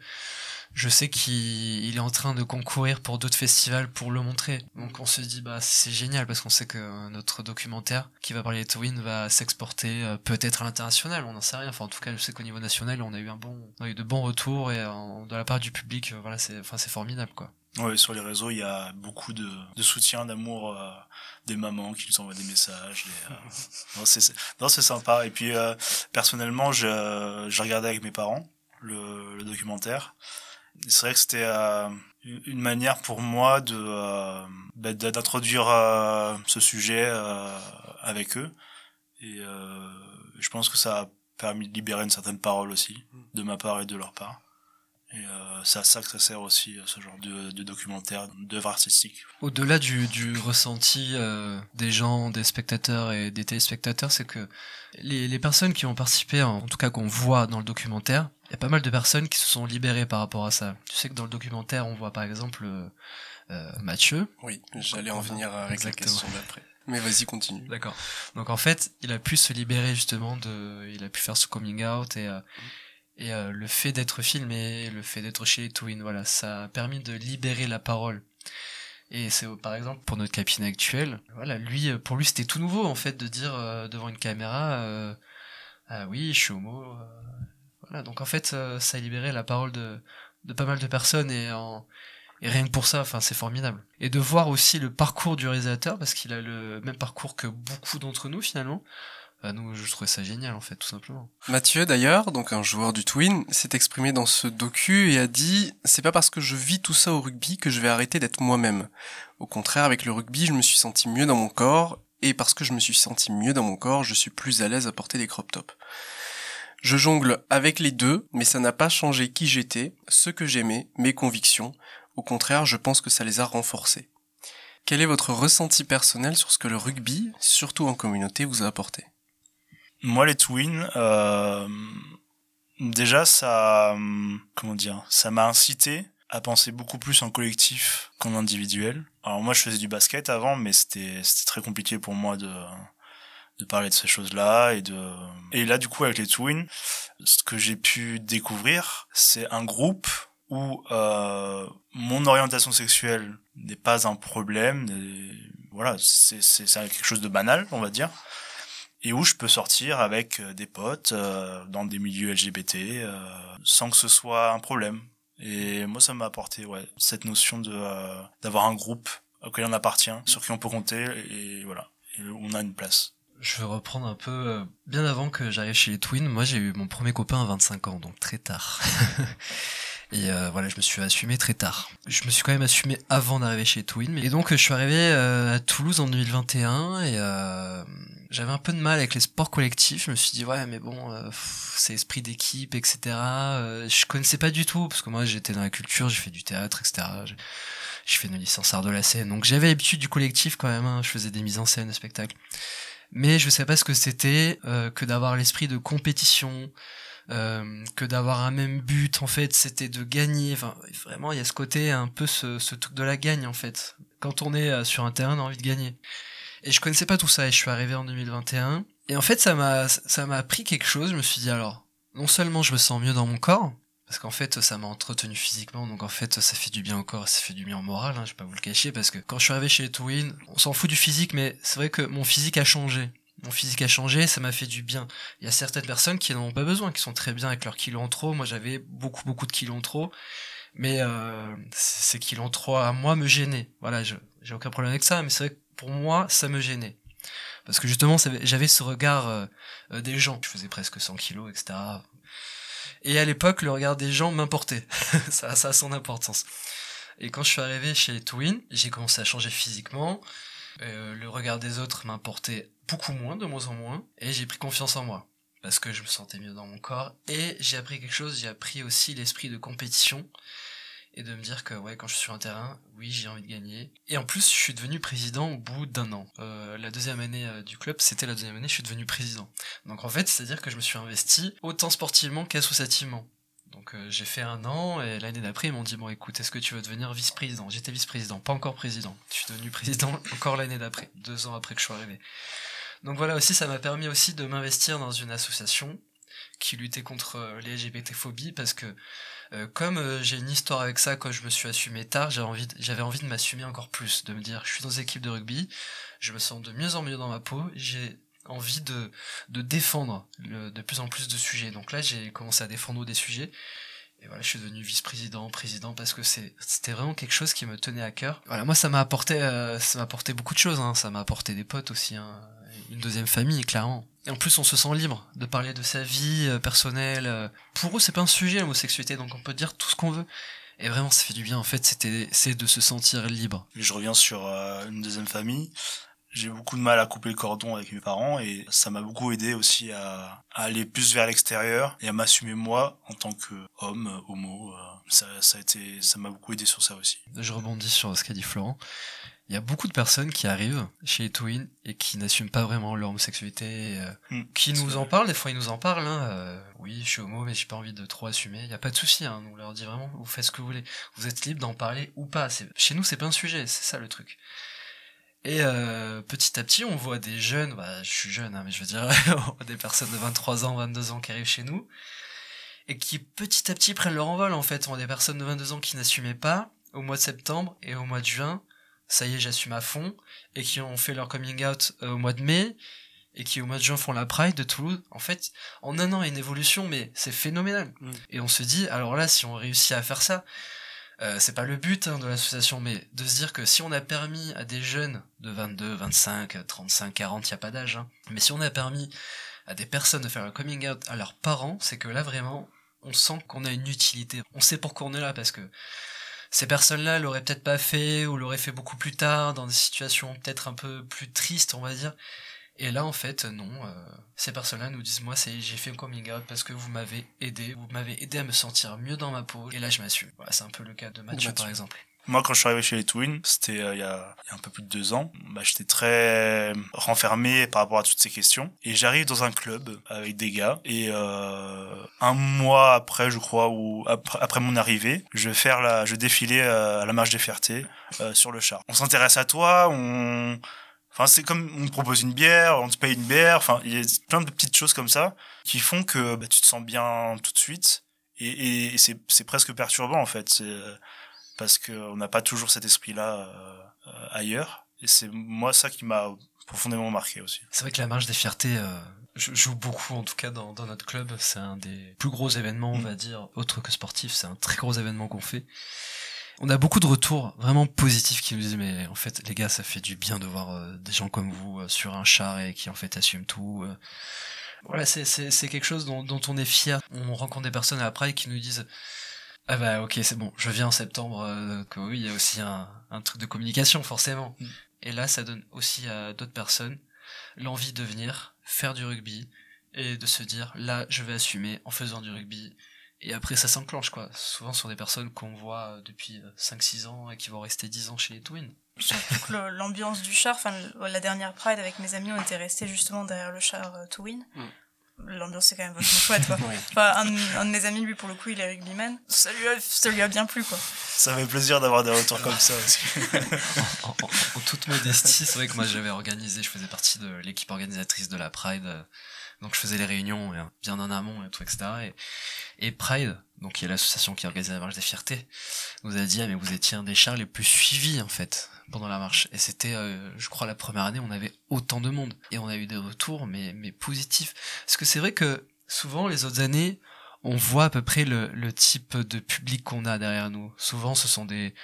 je sais qu'il est en train de concourir pour d'autres festivals pour le montrer. Donc on se dit, bah c'est génial, parce qu'on sait que notre documentaire qui va parler de Tou'Win va s'exporter peut-être à l'international, on n'en sait rien. Enfin en tout cas, je sais qu'au niveau national, on a eu de bons retours, et de la part du public, voilà, c'est formidable quoi. Ouais, sur les réseaux, il y a beaucoup de soutien, d'amour des mamans qui nous envoient des messages. C'est sympa. Et puis personnellement, je regardais avec mes parents le documentaire. C'est vrai que c'était une manière pour moi d'introduire ce sujet avec eux, et je pense que ça a permis de libérer une certaine parole aussi, de ma part et de leur part. Et c'est à ça que ça sert aussi, ce genre de documentaire, d'œuvre artistique. Au-delà du ressenti des gens, des spectateurs et des téléspectateurs, c'est que les personnes qui ont participé, en tout cas qu'on voit dans le documentaire, il y a pas mal de personnes qui se sont libérées par rapport à ça. Tu sais que dans le documentaire, on voit par exemple Mathieu. Oui, j'allais en venir avec exactement. La question d'après. Mais vas-y, continue. D'accord. Donc en fait, il a pu se libérer justement il a pu faire ce coming out, et le fait d'être filmé, le fait d'être chez les Tou'Win, voilà, ça a permis de libérer la parole. Et c'est par exemple pour notre capitaine actuel, voilà, pour lui c'était tout nouveau en fait de dire devant une caméra ah oui, je suis homo. Voilà, donc en fait ça a libéré la parole de pas mal de personnes, et rien que pour ça, enfin c'est formidable. Et de voir aussi le parcours du réalisateur, parce qu'il a le même parcours que beaucoup d'entre nous finalement. Nous, je trouvais ça génial en fait, tout simplement. Mathieu d'ailleurs, donc un joueur du Tou'Win, s'est exprimé dans ce docu et a dit « C'est pas parce que je vis tout ça au rugby que je vais arrêter d'être moi-même. Au contraire, avec le rugby, je me suis senti mieux dans mon corps, et parce que je me suis senti mieux dans mon corps, je suis plus à l'aise à porter des crop tops. Je jongle avec les deux, mais ça n'a pas changé qui j'étais, ce que j'aimais, mes convictions. Au contraire, je pense que ça les a renforcées. » Quel est votre ressenti personnel sur ce que le rugby, surtout en communauté, vous a apporté ? Moi, les Tou'Win, Déjà, ça, comment dire, ça m'a incité à penser beaucoup plus en collectif qu'en individuel. Alors moi, je faisais du basket avant, mais c'était très compliqué pour moi de parler de ces choses-là et là, du coup, avec les Tou'Win, ce que j'ai pu découvrir, c'est un groupe où mon orientation sexuelle n'est pas un problème, voilà, c'est quelque chose de banal, on va dire. Et où je peux sortir avec des potes dans des milieux LGBT sans que ce soit un problème. Et moi, ça m'a apporté cette notion de d'avoir un groupe auquel on appartient, sur qui on peut compter, et voilà, et on a une place. Je vais reprendre un peu, bien avant que j'arrive chez les Tou'Win, moi j'ai eu mon premier copain à 25 ans, donc très tard. Et voilà, je me suis assumé très tard. Je me suis quand même assumé avant d'arriver chez Tou'Win. Et donc, je suis arrivé à Toulouse en 2021 et j'avais un peu de mal avec les sports collectifs. Je me suis dit, ouais, mais bon, c'est esprit d'équipe, etc. Je connaissais pas du tout, parce que moi, j'étais dans la culture, j'ai fait du théâtre, etc. J'ai fait une licence art de la scène. Donc, j'avais l'habitude du collectif quand même, hein. Je faisais des mises en scène, des spectacles. Mais je savais pas ce que c'était que d'avoir l'esprit de compétition, que d'avoir un même but, en fait, c'était de gagner. Enfin, vraiment, il y a ce côté, un peu ce truc de la gagne, en fait. Quand on est sur un terrain, on a envie de gagner. Et je connaissais pas tout ça, et je suis arrivé en 2021. Et en fait, ça m'a appris quelque chose. Je me suis dit, alors, non seulement je me sens mieux dans mon corps, parce qu'en fait, ça m'a entretenu physiquement, donc en fait, ça fait du bien au corps, ça fait du bien au moral, hein, je vais pas vous le cacher, parce que quand je suis arrivé chez les Tou'Win, on s'en fout du physique, mais c'est vrai que mon physique a changé. Mon physique a changé, ça m'a fait du bien. Il y a certaines personnes qui n'en ont pas besoin, qui sont très bien avec leurs kilos en trop. Moi, j'avais beaucoup, beaucoup de kilos en trop. Mais ces kilos en trop, à moi, me gênaient. Voilà, j'ai aucun problème avec ça, mais c'est vrai que pour moi, ça me gênait. Parce que justement, j'avais ce regard des gens. Je faisais presque 100 kilos, etc. Et à l'époque, le regard des gens m'importait. ça a son importance. Et quand je suis arrivé chez les Tou'Win, j'ai commencé à changer physiquement. Le regard des autres m'importait beaucoup moins, de moins en moins, et j'ai pris confiance en moi, parce que je me sentais mieux dans mon corps, et j'ai appris quelque chose, j'ai appris aussi l'esprit de compétition, et de me dire que ouais, quand je suis sur un terrain, oui, j'ai envie de gagner. Et en plus, je suis devenu président au bout d'un an. La deuxième année du club, c'était la deuxième année, je suis devenu président. Donc en fait, c'est-à-dire que je me suis investi autant sportivement qu'associativement. Donc j'ai fait un an, et l'année d'après, ils m'ont dit, bon écoute, est-ce que tu veux devenir vice-président? J'étais vice-président, pas encore président. Je suis devenu président encore l'année d'après, 2 ans après que je suis arrivé. Donc voilà, aussi, ça m'a permis aussi de m'investir dans une association qui luttait contre les LGBT-phobies, parce que comme j'ai une histoire avec ça, quand je me suis assumé tard, j'avais envie de m'assumer encore plus, de me dire, je suis dans une équipe de rugby, je me sens de mieux en mieux dans ma peau, j'ai envie de défendre de plus en plus de sujets. Donc là, j'ai commencé à défendre des sujets. Et voilà, je suis devenu vice-président, président, parce que c'était vraiment quelque chose qui me tenait à cœur. Voilà, moi, ça m'a apporté beaucoup de choses, hein. Ça m'a apporté des potes aussi, hein. Une deuxième famille, clairement. Et en plus, on se sent libre de parler de sa vie personnelle. Pour eux, c'est pas un sujet, l'homosexualité, donc on peut dire tout ce qu'on veut. Et vraiment, ça fait du bien, en fait, c'est de se sentir libre. Je reviens sur une deuxième famille. J'ai beaucoup de mal à couper le cordon avec mes parents et ça m'a beaucoup aidé aussi à aller plus vers l'extérieur et à m'assumer moi en tant qu'homme, homo. Ça m'a beaucoup aidé sur ça aussi. Je rebondis sur ce qu'a dit Florent. Il y a beaucoup de personnes qui arrivent chez les Tou'Win et qui n'assument pas vraiment leur homosexualité, qui nous en parlent, des fois ils nous en parlent, hein, oui, je suis homo, mais j'ai pas envie de trop assumer, il n'y a pas de souci, hein, on leur dit vraiment, vous faites ce que vous voulez, vous êtes libre d'en parler ou pas, chez nous c'est pas un sujet, c'est ça le truc. Et petit à petit, on voit des jeunes, bah, je suis jeune, hein, mais je veux dire, des personnes de 23 ans, 22 ans qui arrivent chez nous, et qui petit à petit prennent leur envol, en fait. On a des personnes de 22 ans qui n'assumaient pas, au mois de septembre et au mois de juin, ça y est, j'assume à fond, et qui ont fait leur coming out au mois de mai, et qui au mois de juin font la Pride de Toulouse. En fait, en un an, il y a une évolution, mais c'est phénoménal. Mmh. Et on se dit, alors là, si on réussit à faire ça, c'est pas le but hein, de l'association, mais de se dire que si on a permis à des jeunes de 22, 25, 35, 40, il n'y a pas d'âge, hein, mais si on a permis à des personnes de faire le coming out à leurs parents, c'est que là vraiment, on sent qu'on a une utilité. On sait pourquoi on est là, parce que ces personnes-là l'auraient peut-être pas fait, ou l'auraient fait beaucoup plus tard, dans des situations peut-être un peu plus tristes, on va dire. Et là, en fait, non, ces personnes-là nous disent, moi, j'ai fait un coming out parce que vous m'avez aidé à me sentir mieux dans ma peau, et là, je m'assume. Voilà, c'est un peu le cas de Mathieu, par exemple. Moi, quand je suis arrivé chez les Tou'Win, c'était il y a un peu plus de 2 ans, bah, j'étais très renfermé par rapport à toutes ces questions. Et j'arrive dans un club avec des gars. Et un mois après, je crois, ou après mon arrivée, je défilais à la marche des Fiertés sur le char. On s'intéresse à toi, enfin, c'est comme on te propose une bière, on te paye une bière. Enfin, il y a plein de petites choses comme ça qui font que bah, tu te sens bien tout de suite. Et c'est presque perturbant, en fait. Parce qu'on n'a pas toujours cet esprit-là ailleurs. Et c'est moi ça qui m'a profondément marqué aussi. C'est vrai que la marche des Fiertés joue beaucoup, en tout cas dans notre club. C'est un des plus gros événements, on va dire, autre que sportif. C'est un très gros événement qu'on fait. On a beaucoup de retours vraiment positifs qui nous disent mais en fait les gars ça fait du bien de voir des gens comme vous sur un char et qui en fait assument tout. Voilà, c'est quelque chose dont on est fier. On rencontre des personnes après qui nous disent ah bah ok c'est bon je viens en septembre, donc oui il y a aussi un truc de communication forcément. Et là ça donne aussi à d'autres personnes l'envie de venir faire du rugby et de se dire là je vais assumer en faisant du rugby. Et après, ça s'enclenche, quoi. Souvent, ce sont des personnes qu'on voit depuis 5-6 ans et qui vont rester 10 ans chez les Tou'Win. Surtout que l'ambiance du char, enfin, la dernière Pride avec mes amis, on était restés justement derrière le char Tou'Win. L'ambiance, c'est quand même vachement chouette, quoi. Oui. Enfin, un de mes amis, lui, pour le coup, il est rugbyman. Ça lui a bien plu, quoi. Ça fait plaisir d'avoir des retours comme ça aussi. En toute modestie, c'est vrai que moi, je faisais partie de l'équipe organisatrice de la Pride. Donc je faisais les réunions bien en amont et tout, etc. Et Pride, donc qui est l'association qui organisait la marche des Fiertés, nous a dit ah mais vous étiez un des chars les plus suivis en fait pendant la marche. Et c'était, je crois, la première année on avait autant de monde et on a eu des retours mais positifs. Parce que c'est vrai que souvent les autres années on voit à peu près le type de public qu'on a derrière nous. Souvent ce sont des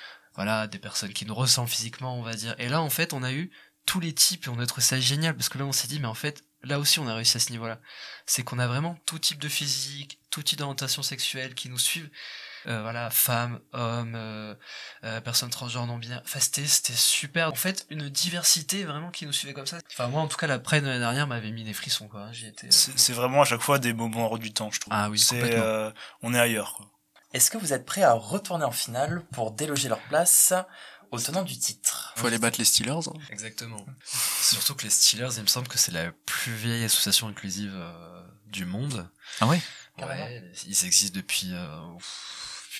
personnes qui nous ressemblent physiquement on va dire. Et là en fait on a eu tous les types et on a trouvé ça génial parce que là on s'est dit mais en fait là aussi, on a réussi à ce niveau-là. C'est qu'on a vraiment tout type de physique, tout type d'orientation sexuelle qui nous suivent. Femmes, hommes, personnes transgenres, non-binaires. Enfin, c'était super. En fait, une diversité vraiment qui nous suivait comme ça. Enfin, moi, en tout cas, la Pride de l'année dernière m'avait mis des frissons, quoi. J'y étais. C'est vraiment à chaque fois des moments hors du temps, je trouve. Ah oui, complètement. On est ailleurs, quoi. Est-ce que vous êtes prêts à retourner en finale pour déloger leur place au tenant du titre? Faut aller battre les Steelers. Hein. Exactement. Surtout que les Steelers, il me semble que c'est la plus vieille association inclusive du monde. Ah ouais? Ouais, ils existent depuis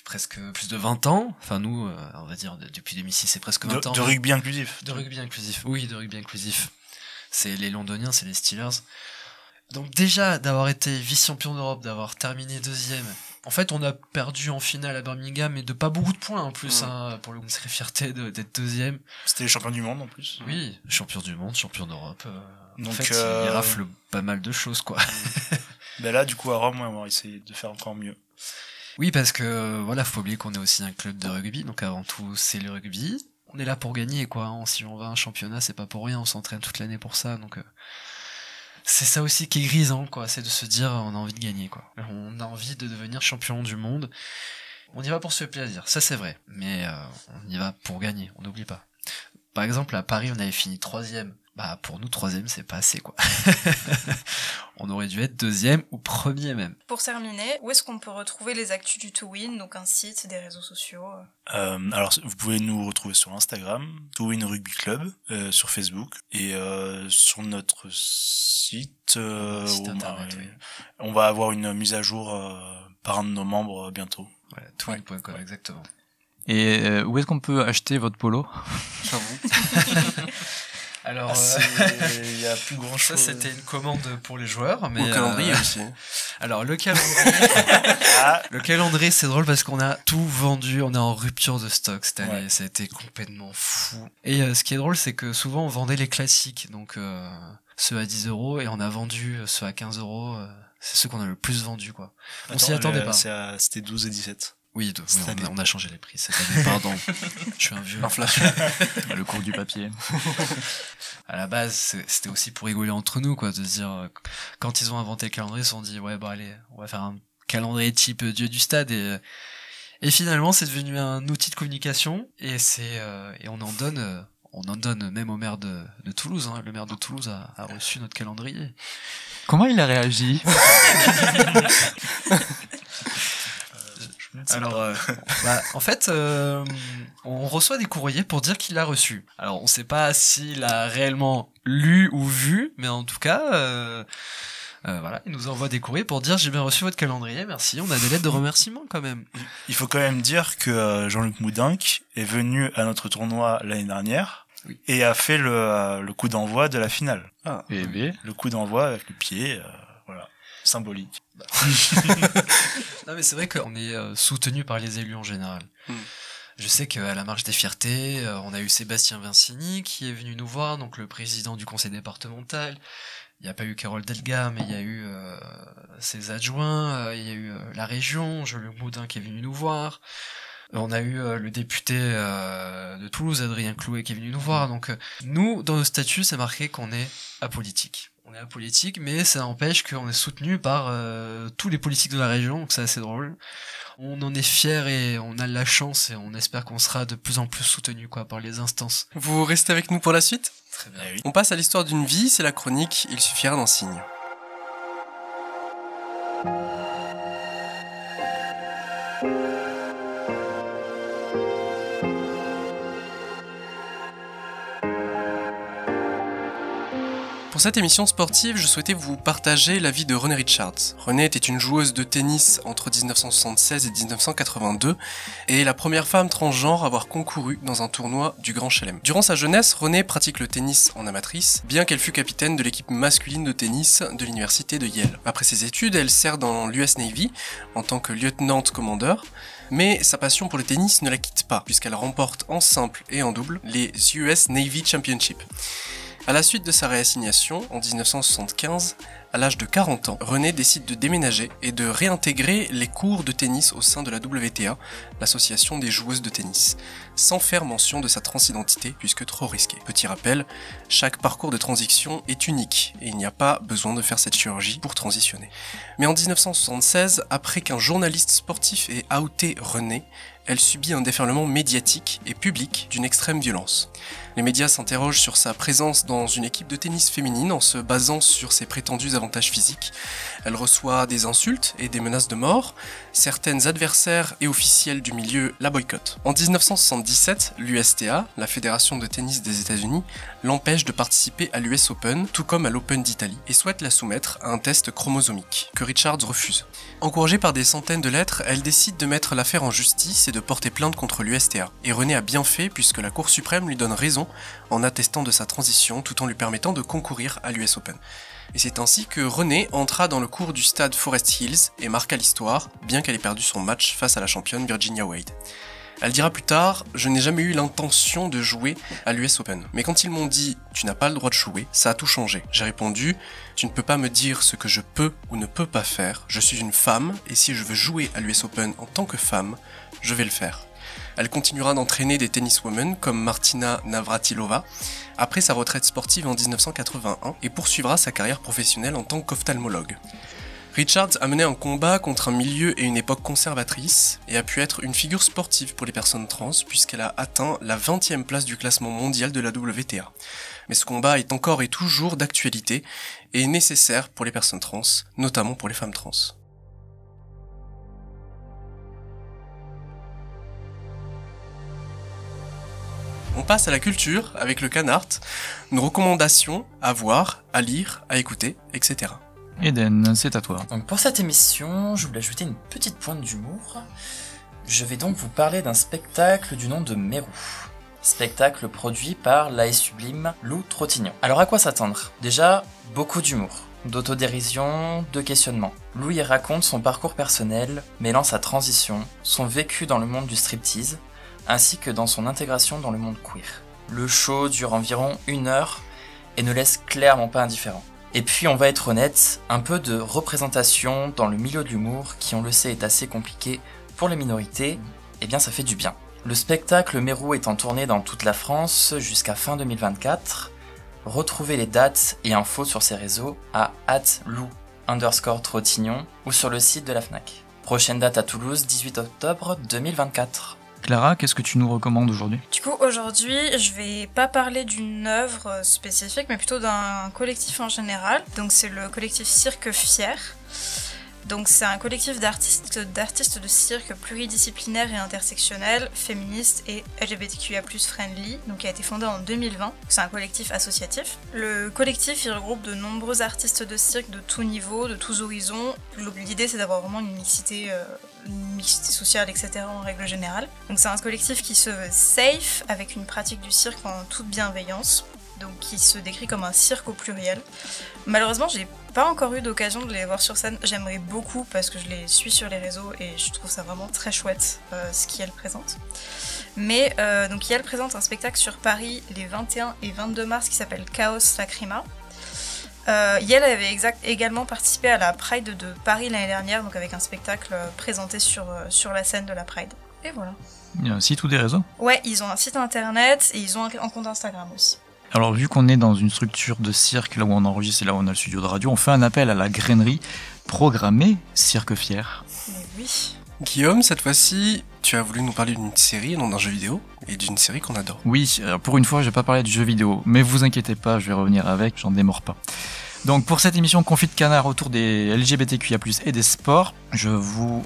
presque plus de 20 ans. Enfin, nous, on va dire depuis 2006, c'est presque 20 ans. De rugby inclusif. De rugby inclusif, oui, de rugby inclusif. C'est les Londoniens, c'est les Steelers. Donc déjà, d'avoir été vice-champion d'Europe, d'avoir terminé 2e... En fait, on a perdu en finale à Birmingham, mais de pas beaucoup de points en plus. Ouais. Hein, pour le coup, on serait fierté d'être 2e. C'était les champions du monde en plus. Oui, champions du monde, champions d'Europe. Donc, en fait, ils raflent pas mal de choses, quoi. Ben là, du coup, à Rome, on va essayer de faire encore mieux. Oui, parce que voilà, faut oublier qu'on est aussi un club de rugby, donc avant tout, c'est le rugby. On est là pour gagner, quoi. Hein. Si on va à un championnat, c'est pas pour rien. On s'entraîne toute l'année pour ça, donc. C'est ça aussi qui est grisant, quoi. C'est de se dire, on a envie de gagner, quoi. On a envie de devenir champion du monde. On y va pour se faire plaisir, ça c'est vrai. Mais on y va pour gagner, on n'oublie pas. Par exemple, à Paris, on avait fini 3e. Bah, pour nous, 3e, c'est pas assez, quoi. On aurait dû être 2e ou 1er même. Pour terminer, où est-ce qu'on peut retrouver les actus du Tou'Win, donc un site, des réseaux sociaux? Alors, vous pouvez nous retrouver sur Instagram, Tou'Win Rugby Club, sur Facebook, et sur notre site internet, oui. On va avoir une mise à jour par un de nos membres bientôt. Voilà, tou'win.com, ouais. Exactement. Et où est-ce qu'on peut acheter votre polo? J'avoue. Alors, il y a plus grand chose. Ça, c'était une commande pour les joueurs, mais. Au calendrier aussi. Alors, le calendrier. Le calendrier, c'est drôle parce qu'on a tout vendu. On est en rupture de stock cette année. Ouais. Ça a été complètement fou. Et ce qui est drôle, c'est que souvent, on vendait les classiques. Donc, ceux à 10 € et on a vendu ceux à 15 €. C'est ceux qu'on a le plus vendu, quoi. On s'y attendait pas. C'était 12 et 17. Oui, on a changé les prix cette année, pardon. Je suis un vieux. L'inflation. Le cours du papier. À la base, c'était aussi pour rigoler entre nous, quoi, de se dire, quand ils ont inventé le calendrier, ils se sont dit, ouais, bah, allez, on va faire un calendrier type Dieu du stade. Et finalement, c'est devenu un outil de communication. Et et on en donne même au maire de Toulouse. Hein. Le maire de Toulouse a reçu notre calendrier. Comment il a réagi? Alors, en fait, on reçoit des courriers pour dire qu'il l'a reçu. Alors, on ne sait pas s'il a réellement lu ou vu, mais en tout cas, voilà, il nous envoie des courriers pour dire « J'ai bien reçu votre calendrier, merci, on a des lettres de remerciement quand même. » Il faut quand même dire que Jean-Luc Moudinck est venu à notre tournoi l'année dernière. Oui. Et a fait le coup d'envoi de la finale. Ah. Et bien. Le coup d'envoi avec le pied, voilà, symbolique. Non mais c'est vrai qu'on est soutenu par les élus en général. Mm. Je sais qu'à la marche des fiertés, on a eu Sébastien Vincini qui est venu nous voir, donc le président du conseil départemental. Il n'y a pas eu Carole Delga, mais il y a eu ses adjoints, il y a eu la région, Jean-Luc Moudin qui est venu nous voir. On a eu le député de Toulouse, Adrien Clouet, qui est venu nous voir. Donc nous, dans nos statuts, c'est marqué qu'on est apolitique. On est apolitique, mais ça empêche qu'on est soutenu par tous les politiques de la région, donc c'est assez drôle. On en est fiers et on a de la chance et on espère qu'on sera de plus en plus soutenu par les instances. Vous restez avec nous pour la suite ? Très bien. Oui. On passe à l'histoire d'une vie, c'est la chronique « Il suffira d'un signe ». Pour cette émission sportive, je souhaitais vous partager la vie de Renée Richards. Renée était une joueuse de tennis entre 1976 et 1982 et la première femme transgenre à avoir concouru dans un tournoi du Grand Chelem. Durant sa jeunesse, Renée pratique le tennis en amatrice, bien qu'elle fût capitaine de l'équipe masculine de tennis de l'université de Yale. Après ses études, elle sert dans l'US Navy en tant que lieutenant-commandeur. Mais sa passion pour le tennis ne la quitte pas, puisqu'elle remporte en simple et en double les US Navy Championship. À la suite de sa réassignation, en 1975, à l'âge de 40 ans, Renée décide de déménager et de réintégrer les cours de tennis au sein de la WTA, l'association des joueuses de tennis, sans faire mention de sa transidentité puisque trop risqué. Petit rappel, chaque parcours de transition est unique et il n'y a pas besoin de faire cette chirurgie pour transitionner. Mais en 1976, après qu'un journaliste sportif ait outé Renée, elle subit un déferlement médiatique et public d'une extrême violence. Les médias s'interrogent sur sa présence dans une équipe de tennis féminine en se basant sur ses prétendus avantages physiques. Elle reçoit des insultes et des menaces de mort. Certaines adversaires et officiels du milieu la boycottent. En 1977, l'USTA, la Fédération de tennis des États-Unis, l'empêche de participer à l'US Open, tout comme à l'Open d'Italie, et souhaite la soumettre à un test chromosomique, que Richards refuse. Encouragée par des centaines de lettres, elle décide de mettre l'affaire en justice et de porter plainte contre l'USTA. Et Renée a bien fait puisque la Cour suprême lui donne raison en attestant de sa transition tout en lui permettant de concourir à l'US Open. Et c'est ainsi que Renée entra dans le cours du stade Forest Hills et marqua l'histoire, bien qu'elle ait perdu son match face à la championne Virginia Wade. Elle dira plus tard « Je n'ai jamais eu l'intention de jouer à l'US Open. Mais quand ils m'ont dit « Tu n'as pas le droit de jouer », ça a tout changé. J'ai répondu « Tu ne peux pas me dire ce que je peux ou ne peux pas faire. Je suis une femme et si je veux jouer à l'US Open en tant que femme, je vais le faire. » Elle continuera d'entraîner des tenniswomen comme Martina Navratilova après sa retraite sportive en 1981 et poursuivra sa carrière professionnelle en tant qu'ophtalmologue. Richards a mené un combat contre un milieu et une époque conservatrice et a pu être une figure sportive pour les personnes trans puisqu'elle a atteint la 20e place du classement mondial de la WTA. Mais ce combat est encore et toujours d'actualité et est nécessaire pour les personnes trans, notamment pour les femmes trans. On passe à la culture avec le Canart, nos recommandations à voir, à lire, à écouter, etc. Eden, c'est à toi. Donc pour cette émission, je voulais ajouter une petite pointe d'humour. Je vais donc vous parler d'un spectacle du nom de Mérou. Spectacle produit par la et sublime Lou Trottignon. Alors à quoi s'attendre? Déjà, beaucoup d'humour, d'autodérision, de questionnement. Lou y raconte son parcours personnel, mêlant sa transition, son vécu dans le monde du striptease, ainsi que dans son intégration dans le monde queer. Le show dure environ 1 heure et ne laisse clairement pas indifférent. Et puis on va être honnête, un peu de représentation dans le milieu de l'humour qui on le sait est assez compliqué pour les minorités, eh bien ça fait du bien. Le spectacle Mérou est en tournée dans toute la France jusqu'à fin 2024. Retrouvez les dates et infos sur ses réseaux à @lou_trottignon ou sur le site de la FNAC. Prochaine date à Toulouse, 18 octobre 2024. Clara, qu'est-ce que tu nous recommandes aujourd'hui? Du coup, aujourd'hui, je vais pas parler d'une œuvre spécifique, mais plutôt d'un collectif en général. Donc, c'est le collectif Cirque Fier. Donc c'est un collectif d'artistes de cirque pluridisciplinaire et intersectionnel, féministe et LGBTQIA+ friendly, donc qui a été fondé en 2020. C'est un collectif associatif. Le collectif, il regroupe de nombreux artistes de cirque de tous niveaux, de tous horizons. L'idée, c'est d'avoir vraiment une mixité sociale, etc. en règle générale. Donc c'est un collectif qui se veut safe, avec une pratique du cirque en toute bienveillance. Donc qui se décrit comme un cirque au pluriel. Malheureusement, j'ai pas encore eu d'occasion de les voir sur scène. J'aimerais beaucoup parce que je les suis sur les réseaux et je trouve ça vraiment très chouette ce qu'elles présentent. Mais donc elles présentent un spectacle sur Paris les 21 et 22 mars qui s'appelle Chaos Lacrima. Yel avait également participé à la Pride de Paris l'année dernière, donc avec un spectacle présenté sur la scène de la Pride. Et voilà. Il y a un site ou des réseaux? Ouais, ils ont un site internet et ils ont un compte Instagram aussi. Alors vu qu'on est dans une structure de cirque, là où on enregistre et là où on a le studio de radio, on fait un appel à la grainerie programmée Cirque Fier. Mais oui. Guillaume, cette fois-ci, tu as voulu nous parler d'une série et non d'un jeu vidéo, et d'une série qu'on adore. Oui, pour une fois, je n'ai pas parlé de jeu vidéo, mais vous inquiétez pas, je vais revenir avec, j'en démords pas. Donc pour cette émission Conflit de Canards autour des LGBTQIA+ et des sports, je vous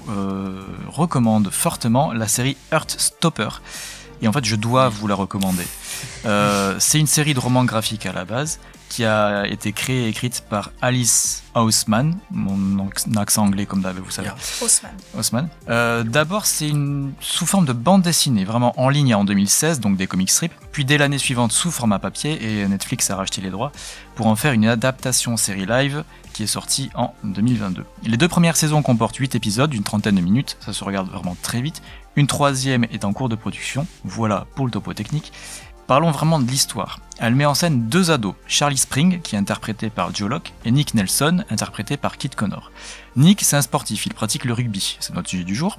recommande fortement la série Heartstopper. Et en fait, je dois vous la recommander. C'est une série de romans graphiques à la base, qui a été créée et écrite par Alice Haussmann, mon accent anglais comme d'hab, vous savez. Haussmann. D'abord, c'est sous forme de bande dessinée, vraiment en ligne en 2016, donc des comic strips. Puis dès l'année suivante, sous format papier, et Netflix a racheté les droits pour en faire une adaptation série live qui est sortie en 2022. Les deux premières saisons comportent 8 épisodes d'une trentaine de minutes, ça se regarde vraiment très vite. Une troisième est en cours de production, voilà pour le topo technique. Parlons vraiment de l'histoire. Elle met en scène deux ados, Charlie Spring, qui est interprété par Joe Locke, et Nick Nelson, interprété par Kit Connor. Nick, c'est un sportif, il pratique le rugby, c'est notre sujet du jour.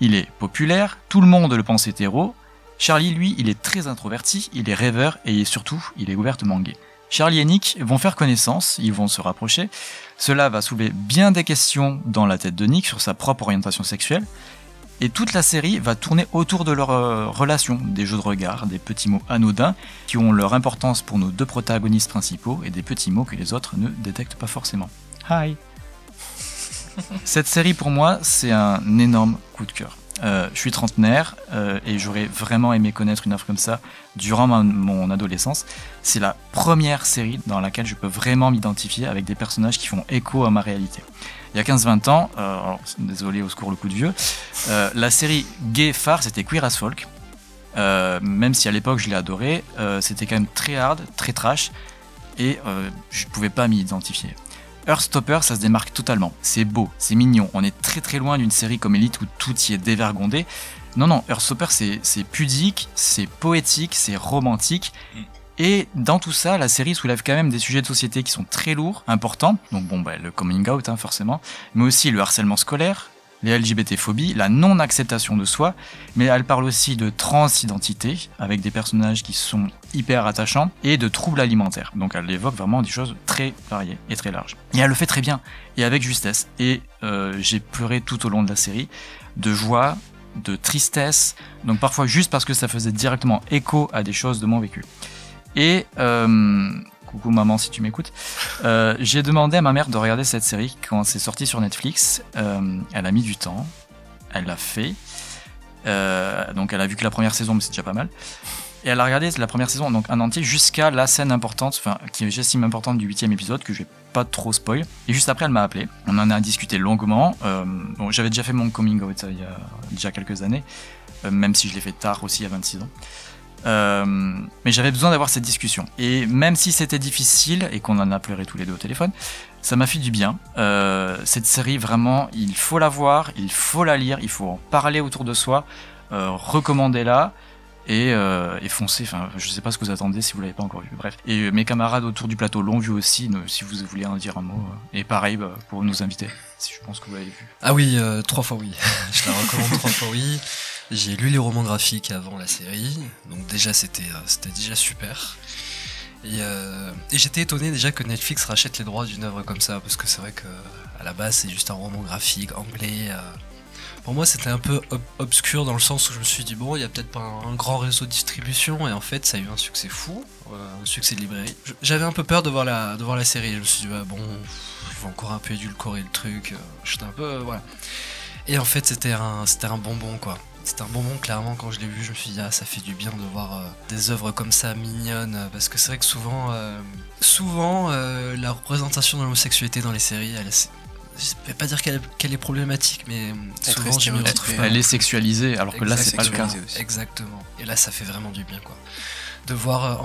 Il est populaire, tout le monde le pense hétéro. Charlie, lui, il est très introverti, il est rêveur et surtout, il est ouvertement gay. Charlie et Nick vont faire connaissance, ils vont se rapprocher. Cela va soulever bien des questions dans la tête de Nick sur sa propre orientation sexuelle. Et toute la série va tourner autour de leur relation, des jeux de regard, des petits mots anodins qui ont leur importance pour nos deux protagonistes principaux et des petits mots que les autres ne détectent pas forcément. Hi. Cette série pour moi, c'est un énorme coup de cœur. Je suis trentenaire et j'aurais vraiment aimé connaître une œuvre comme ça durant mon adolescence. C'est la première série dans laquelle je peux vraiment m'identifier avec des personnages qui font écho à ma réalité. Il y a 15-20 ans, alors, désolé, au secours le coup de vieux, la série gay phare, c'était Queer as Folk. Même si à l'époque je l'ai adoré, c'était quand même très hard, très trash, et je pouvais pas m'y identifier. Heartstopper, ça se démarque totalement. C'est beau, c'est mignon, on est très très loin d'une série comme Elite où tout y est dévergondé. Non, Heartstopper, c'est pudique, c'est poétique, c'est romantique. Et dans tout ça, la série soulève quand même des sujets de société qui sont très lourds, importants, donc le coming out forcément, mais aussi le harcèlement scolaire, les LGBT-phobies, la non-acceptation de soi, mais elle parle aussi de transidentité, avec des personnages qui sont hyper attachants, et de troubles alimentaires, donc elle évoque vraiment des choses très variées et très larges. Et elle le fait très bien, et avec justesse, et j'ai pleuré tout au long de la série, de joie, de tristesse, donc parfois juste parce que ça faisait directement écho à des choses de mon vécu. Et, coucou maman si tu m'écoutes, j'ai demandé à ma mère de regarder cette série quand c'est sorti sur Netflix. Elle a mis du temps, elle l'a fait, donc elle a vu que la première saison, mais c'est déjà pas mal. Et elle a regardé la première saison, donc en entier, jusqu'à la scène importante, enfin qui j'estime importante du 8e épisode, que je vais pas trop spoil. Et juste après, elle m'a appelé, on en a discuté longuement. J'avais déjà fait mon coming out il y a déjà quelques années, même si je l'ai fait tard aussi, à 26 ans. Mais j'avais besoin d'avoir cette discussion, et même si c'était difficile et qu'on en a pleuré tous les deux au téléphone, ça m'a fait du bien. Cette série, vraiment, il faut la voir, il faut la lire, il faut en parler autour de soi, recommandez-la et foncez. Enfin, je sais pas ce que vous attendez si vous l'avez pas encore vu. Bref, et mes camarades autour du plateau l'ont vu aussi, si vous voulez en dire un mot, et pareil pour nos invités, si je pense que vous l'avez vu. Ah oui, 3 fois oui. Je la recommande 3 fois oui. J'ai lu les romans graphiques avant la série, donc déjà c'était déjà super. Et j'étais étonné déjà que Netflix rachète les droits d'une œuvre comme ça, parce que c'est vrai que à la base c'est juste un roman graphique anglais Pour moi, c'était un peu obscur dans le sens où je me suis dit, bon, il n'y a peut-être pas un grand réseau de distribution, et en fait, ça a eu un succès fou, un succès de librairie. J'avais un peu peur de voir la série, je me suis dit, bah, bon, je vais encore un peu édulcorer le truc, j'étais un peu, voilà. Et en fait, c'était un bonbon, quoi. C'était un bonbon, clairement, quand je l'ai vu, je me suis dit, ah, ça fait du bien de voir des œuvres comme ça, mignonnes, parce que c'est vrai que souvent, la représentation de l'homosexualité dans les séries, elle est... Je ne vais pas dire qu'elle est problématique, mais souvent je me retrouve pas. Elle est sexualisée, alors que là c'est pas le cas. Aussi. Exactement. Et là ça fait vraiment du bien, quoi. De voir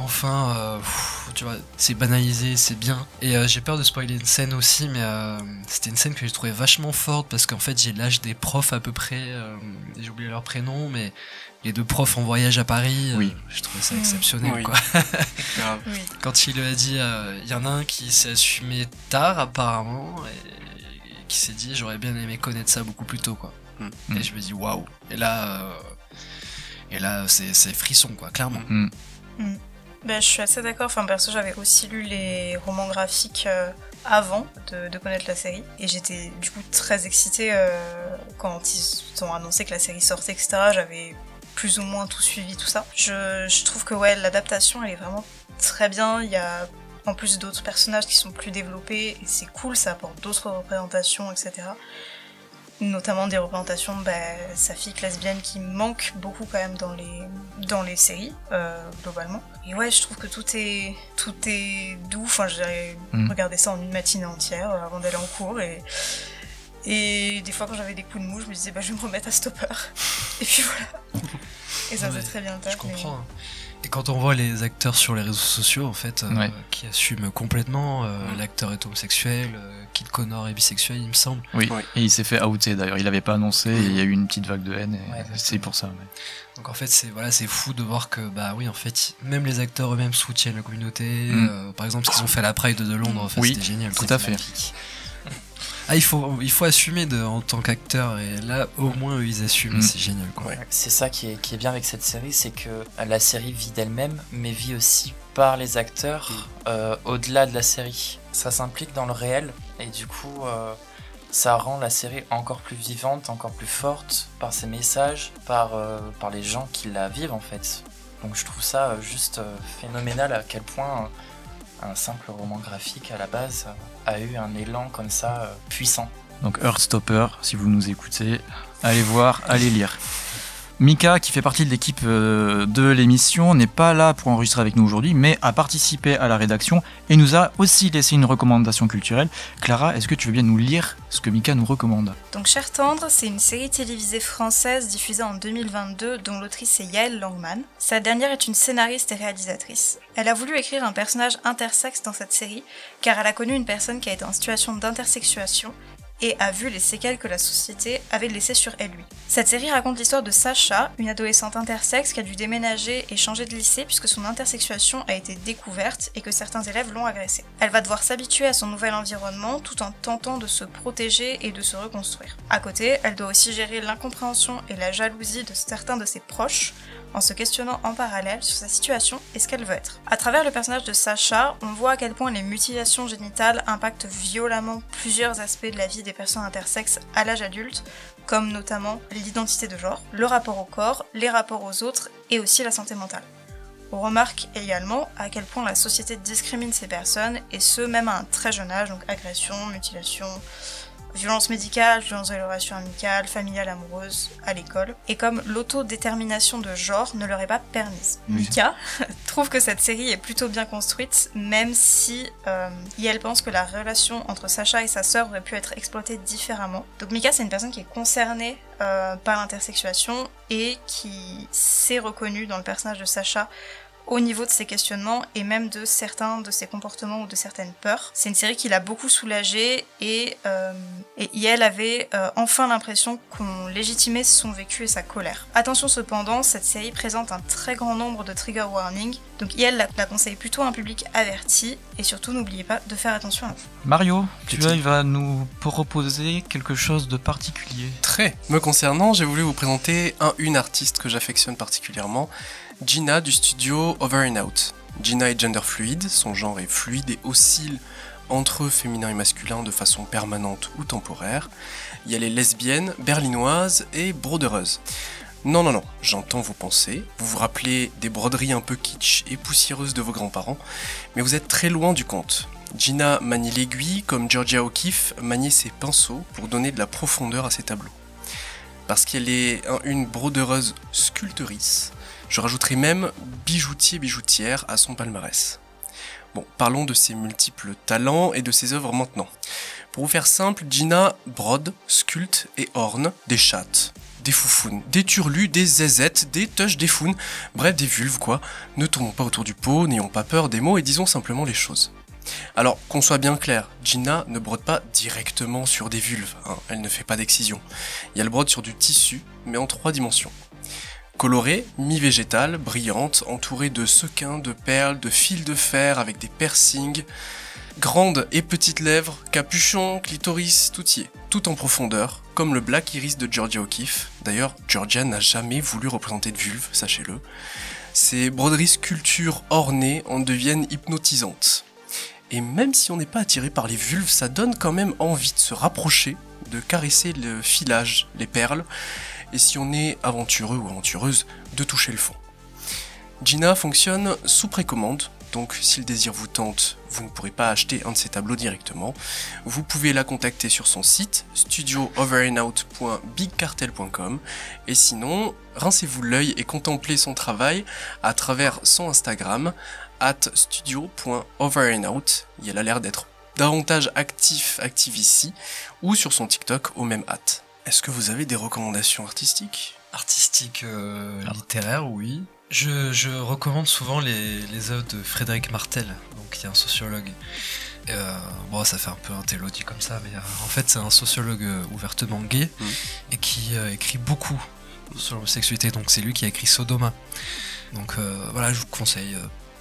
tu vois, c'est banalisé, c'est bien. Et j'ai peur de spoiler une scène aussi, mais c'était une scène que j'ai trouvée vachement forte parce qu'en fait j'ai l'âge des profs à peu près. J'ai oublié leur prénom, mais les deux profs en voyage à Paris. Oui. Je trouvais ça exceptionnel, oui. Quoi. Oui. Quand il a dit, il y en a un qui s'est assumé tard apparemment. Qui s'est dit j'aurais bien aimé connaître ça beaucoup plus tôt, quoi. Et je me dis waouh, et là c'est frisson, quoi, clairement. Ben, je suis assez d'accord, enfin perso j'avais aussi lu les romans graphiques avant de connaître la série et j'étais du coup très excitée quand ils ont annoncé que la série sortait, etc. J'avais plus ou moins tout suivi, tout ça. Je trouve que ouais, l'adaptation elle est vraiment très bien, il y a en plus d'autres personnages qui sont plus développés, et c'est cool, ça apporte d'autres représentations, etc. Notamment des représentations, sa fille lesbienne qui manque beaucoup quand même dans les séries, globalement. Et ouais, je trouve que tout est doux, enfin j'ai regardé ça en une matinée entière avant d'aller en cours, et des fois quand j'avais des coups de mou, je me disais je vais me remettre à Stopper, et puis voilà. Et ça faisait très bien le taf. Je comprends. Mais... Et quand on voit les acteurs sur les réseaux sociaux, en fait, qui assument complètement, l'acteur est homosexuel, Kit Connor est bisexuel, il me semble. Oui, ouais. Et il s'est fait outer d'ailleurs, il l'avait pas annoncé, et il y a eu une petite vague de haine, et c'est pour ça. Mais... Donc en fait, c'est fou de voir que, en fait, même les acteurs eux-mêmes soutiennent la communauté. Par exemple, ce qu'ils ont fait à la Pride de Londres, en fait, c'était génial. Tout à fait. Ah, il faut assumer en tant qu'acteur, et là au moins ils assument, c'est génial, quoi. Ouais. C'est ça qui est bien avec cette série, c'est que la série vit d'elle-même, mais vit aussi par les acteurs au-delà de la série. Ça s'implique dans le réel, et du coup ça rend la série encore plus vivante, encore plus forte, par ses messages, par les gens qui la vivent en fait. Donc je trouve ça juste phénoménal à quel point... un simple roman graphique à la base a eu un élan comme ça puissant. Donc Heartstopper, si vous nous écoutez, allez voir, allez lire. Mika, qui fait partie de l'équipe de l'émission, n'est pas là pour enregistrer avec nous aujourd'hui, mais a participé à la rédaction et nous a aussi laissé une recommandation culturelle. Clara, est-ce que tu veux bien nous lire ce que Mika nous recommande ? Donc Cher Tendre, c'est une série télévisée française diffusée en 2022 dont l'autrice est Yael Langman. Sa dernière est une scénariste et réalisatrice. Elle a voulu écrire un personnage intersexe dans cette série car elle a connu une personne qui a été en situation d'intersexuation et a vu les séquelles que la société avait laissées sur elle lui. Cette série raconte l'histoire de Sacha, une adolescente intersexe qui a dû déménager et changer de lycée puisque son intersexuation a été découverte et que certains élèves l'ont agressée. Elle va devoir s'habituer à son nouvel environnement tout en tentant de se protéger et de se reconstruire. À côté, elle doit aussi gérer l'incompréhension et la jalousie de certains de ses proches en se questionnant en parallèle sur sa situation et ce qu'elle veut être. À travers le personnage de Sacha, on voit à quel point les mutilations génitales impactent violemment plusieurs aspects de la vie des personnes intersexes à l'âge adulte, comme notamment l'identité de genre, le rapport au corps, les rapports aux autres et aussi la santé mentale. On remarque également à quel point la société discrimine ces personnes, et ce même à un très jeune âge, donc agression, mutilation, violence médicale, violence de la relation amicale, familiale, amoureuse, à l'école, et comme l'autodétermination de genre ne leur est pas permise. Mika trouve que cette série est plutôt bien construite, même si elle pense que la relation entre Sacha et sa sœur aurait pu être exploitée différemment. Donc Mika, c'est une personne qui est concernée par l'intersexuation et qui s'est reconnue dans le personnage de Sacha au niveau de ses questionnements et même de certains de ses comportements ou de certaines peurs. C'est une série qui l'a beaucoup soulagée et elle avait enfin l'impression qu'on légitimait son vécu et sa colère. Attention cependant, cette série présente un très grand nombre de trigger warnings, donc elle la conseille plutôt à un public averti et surtout n'oubliez pas de faire attention à vous. Mario, il va nous proposer quelque chose de particulier. Me concernant, j'ai voulu vous présenter une artiste que j'affectionne particulièrement, Gina du studio Over and Out. Gina est gender fluide, son genre est fluide et oscille entre féminin et masculin de façon permanente ou temporaire. Il y a les lesbiennes, berlinoises et brodereuses. Non, non, non, j'entends vos pensées, vous vous rappelez des broderies un peu kitsch et poussiéreuses de vos grands-parents, mais vous êtes très loin du compte. Gina manie l'aiguille comme Georgia O'Keeffe maniait ses pinceaux pour donner de la profondeur à ses tableaux. Parce qu'elle est une brodereuse sculptrice, je rajouterai même bijoutier-bijoutière à son palmarès. Bon, parlons de ses multiples talents et de ses œuvres maintenant. Pour vous faire simple, Gina brode, sculpte et orne des chattes, des foufounes, des turlus, des zézettes, des touches, des founes, bref des vulves quoi. Ne tournons pas autour du pot, n'ayons pas peur des mots et disons simplement les choses. Alors, qu'on soit bien clair, Gina ne brode pas directement sur des vulves, hein, elle ne fait pas d'excision. Et elle brode sur du tissu, mais en 3 dimensions. Colorée, mi-végétale, brillante, entourée de sequins, de perles, de fils de fer avec des piercings, grandes et petites lèvres, capuchon, clitoris, tout y est. Tout en profondeur, comme le black iris de Georgia O'Keeffe. D'ailleurs, Georgia n'a jamais voulu représenter de vulve, sachez-le. Ces broderies sculptures ornées en deviennent hypnotisantes. Et même si on n'est pas attiré par les vulves, ça donne quand même envie de se rapprocher, de caresser le filage, les perles, et si on est aventureux ou aventureuse, de toucher le fond. Gina fonctionne sous précommande, donc si le désir vous tente, vous ne pourrez pas acheter un de ses tableaux directement. Vous pouvez la contacter sur son site studiooverandout.bigcartel.com et sinon, rincez-vous l'œil et contemplez son travail à travers son Instagram @studio.overandout, il a l'air d'être davantage actif ici, ou sur son TikTok au même @ Est-ce que vous avez des recommandations artistiques ? Artistiques, littéraires, oui. Je recommande souvent les œuvres de Frédéric Martel, donc, qui est un sociologue. Bon, ça fait un peu un télodie comme ça, mais en fait c'est un sociologue ouvertement gay, et qui écrit beaucoup sur l'homosexualité, donc c'est lui qui a écrit Sodoma. Donc voilà, je vous conseille...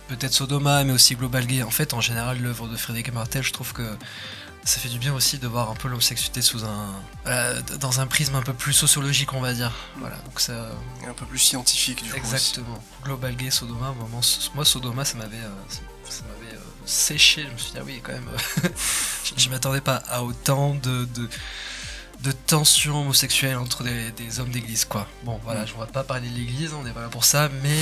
peut-être Sodoma, mais aussi Global Gay. En fait, en général, l'œuvre de Frédéric Martel, je trouve que ça fait du bien aussi de voir un peu l'homosexualité sous dans un prisme un peu plus sociologique, on va dire. Voilà, donc ça... Et un peu plus scientifique, du coup. Exactement. Global Gay, Sodoma, moi, Sodoma, ça m'avait séché. Je me suis dit, ah oui, quand même, je m'attendais pas à autant de tensions homosexuelles entre des hommes d'église, quoi. Bon, voilà, je ne vais pas parler de l'église, on est pas là pour ça, mais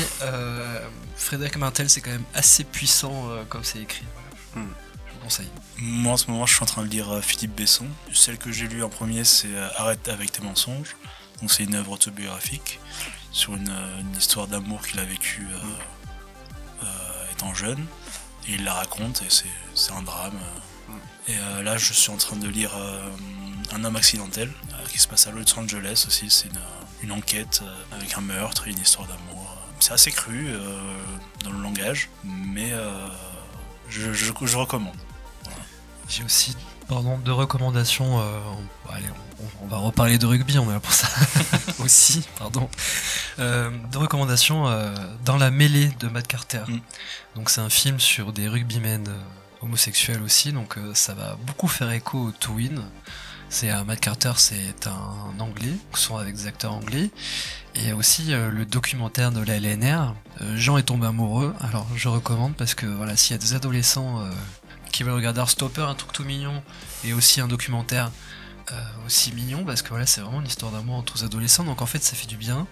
Frédéric Martel, c'est quand même assez puissant comme c'est écrit. Voilà. Je vous conseille. Moi, en ce moment, je suis en train de lire Philippe Besson. Celle que j'ai lue en premier, c'est « Arrête avec tes mensonges ». Donc, c'est une œuvre autobiographique sur une histoire d'amour qu'il a vécue étant jeune. Et il la raconte, et c'est un drame. Et là, je suis en train de lire... Un homme accidentel qui se passe à Los Angeles aussi, c'est une enquête avec un meurtre et une histoire d'amour. C'est assez cru dans le langage, mais je recommande. Voilà. J'ai aussi 2 recommandations. Allez, on va reparler de rugby, on est là pour ça aussi, pardon. 2 recommandations Dans la mêlée de Matt Carter. Donc c'est un film sur des rugbymen homosexuels aussi, donc ça va beaucoup faire écho au Tou'Win. C'est Matt Carter, c'est un anglais, ce sont avec des acteurs anglais, et aussi le documentaire de la LNR, Jean est tombé amoureux. Alors je recommande parce que voilà, s'il y a des adolescents qui veulent regarder Heartstopper, un truc tout mignon, et aussi un documentaire aussi mignon, parce que voilà, c'est vraiment une histoire d'amour entre les adolescents, donc en fait ça fait du bien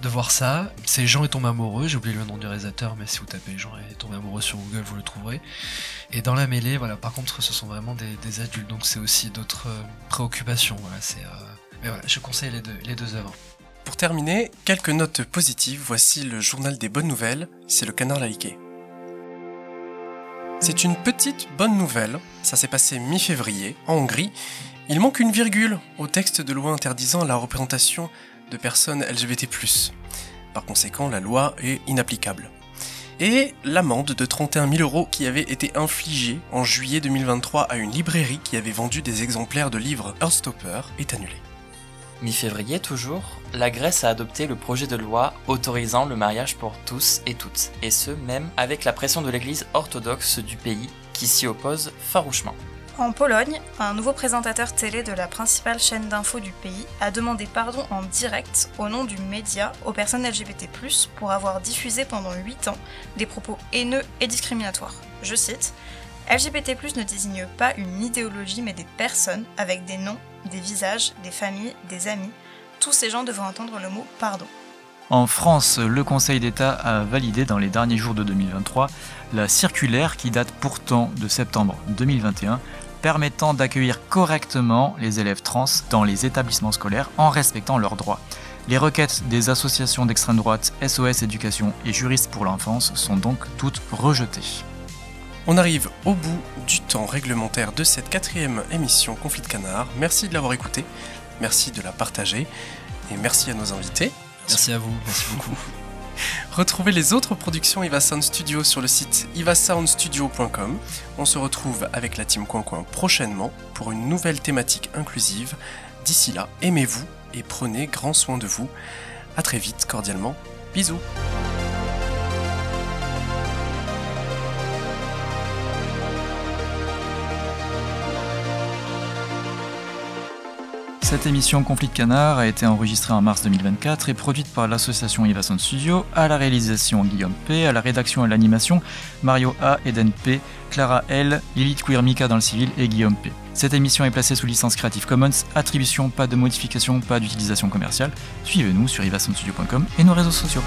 de voir ça. C'est Jean est tombé amoureux, j'ai oublié le nom du réalisateur, mais si vous tapez Jean est tombé amoureux sur Google, vous le trouverez. Et Dans la mêlée, voilà, par contre ce sont vraiment des adultes, donc c'est aussi d'autres préoccupations, voilà, mais voilà, je conseille les deux œuvres. Pour terminer, quelques notes positives, voici le journal des bonnes nouvelles, c'est le canard laliqué. C'est une petite bonne nouvelle, ça s'est passé mi-février, en Hongrie. Il manque une virgule au texte de loi interdisant la représentation de personnes LGBT+. Par conséquent, la loi est inapplicable. Et l'amende de 31 000 € qui avait été infligée en juillet 2023 à une librairie qui avait vendu des exemplaires de livres Heartstopper est annulée. Mi-février toujours, la Grèce a adopté le projet de loi autorisant le mariage pour tous et toutes, et ce même avec la pression de l'église orthodoxe du pays qui s'y oppose farouchement. En Pologne, un nouveau présentateur télé de la principale chaîne d'infos du pays a demandé pardon en direct au nom du média aux personnes LGBT+, pour avoir diffusé pendant 8 ans des propos haineux et discriminatoires. Je cite LGBT+ ne désigne pas une idéologie mais des personnes avec des noms, des visages, des familles, des amis. Tous ces gens devraient entendre le mot pardon. En France, le Conseil d'État a validé dans les derniers jours de 2023 la circulaire qui date pourtant de septembre 2021 permettant d'accueillir correctement les élèves trans dans les établissements scolaires en respectant leurs droits. Les requêtes des associations d'extrême droite, SOS Éducation et Juristes pour l'enfance sont donc toutes rejetées. On arrive au bout du temps réglementaire de cette 4e émission Conflit de Canards. Merci de l'avoir écoutée, merci de la partager et merci à nos invités. Merci à vous, merci beaucoup. Retrouvez les autres productions Ivasound Studio sur le site ivasoundstudio.com. On se retrouve avec la team Coin Coin prochainement pour une nouvelle thématique inclusive. D'ici là, aimez-vous et prenez grand soin de vous. A très vite, cordialement. Bisous. Cette émission Conflit de Canards a été enregistrée en mars 2024 et produite par l'association Ivasound Studio, à la réalisation Guillaume P, à la rédaction et l'animation Mario A, Eden P, Clara L, Lilith Queer Mika dans le civil et Guillaume P. Cette émission est placée sous licence Creative Commons, attribution, pas de modification, pas d'utilisation commerciale. Suivez-nous sur ivasoundstudio.com et nos réseaux sociaux.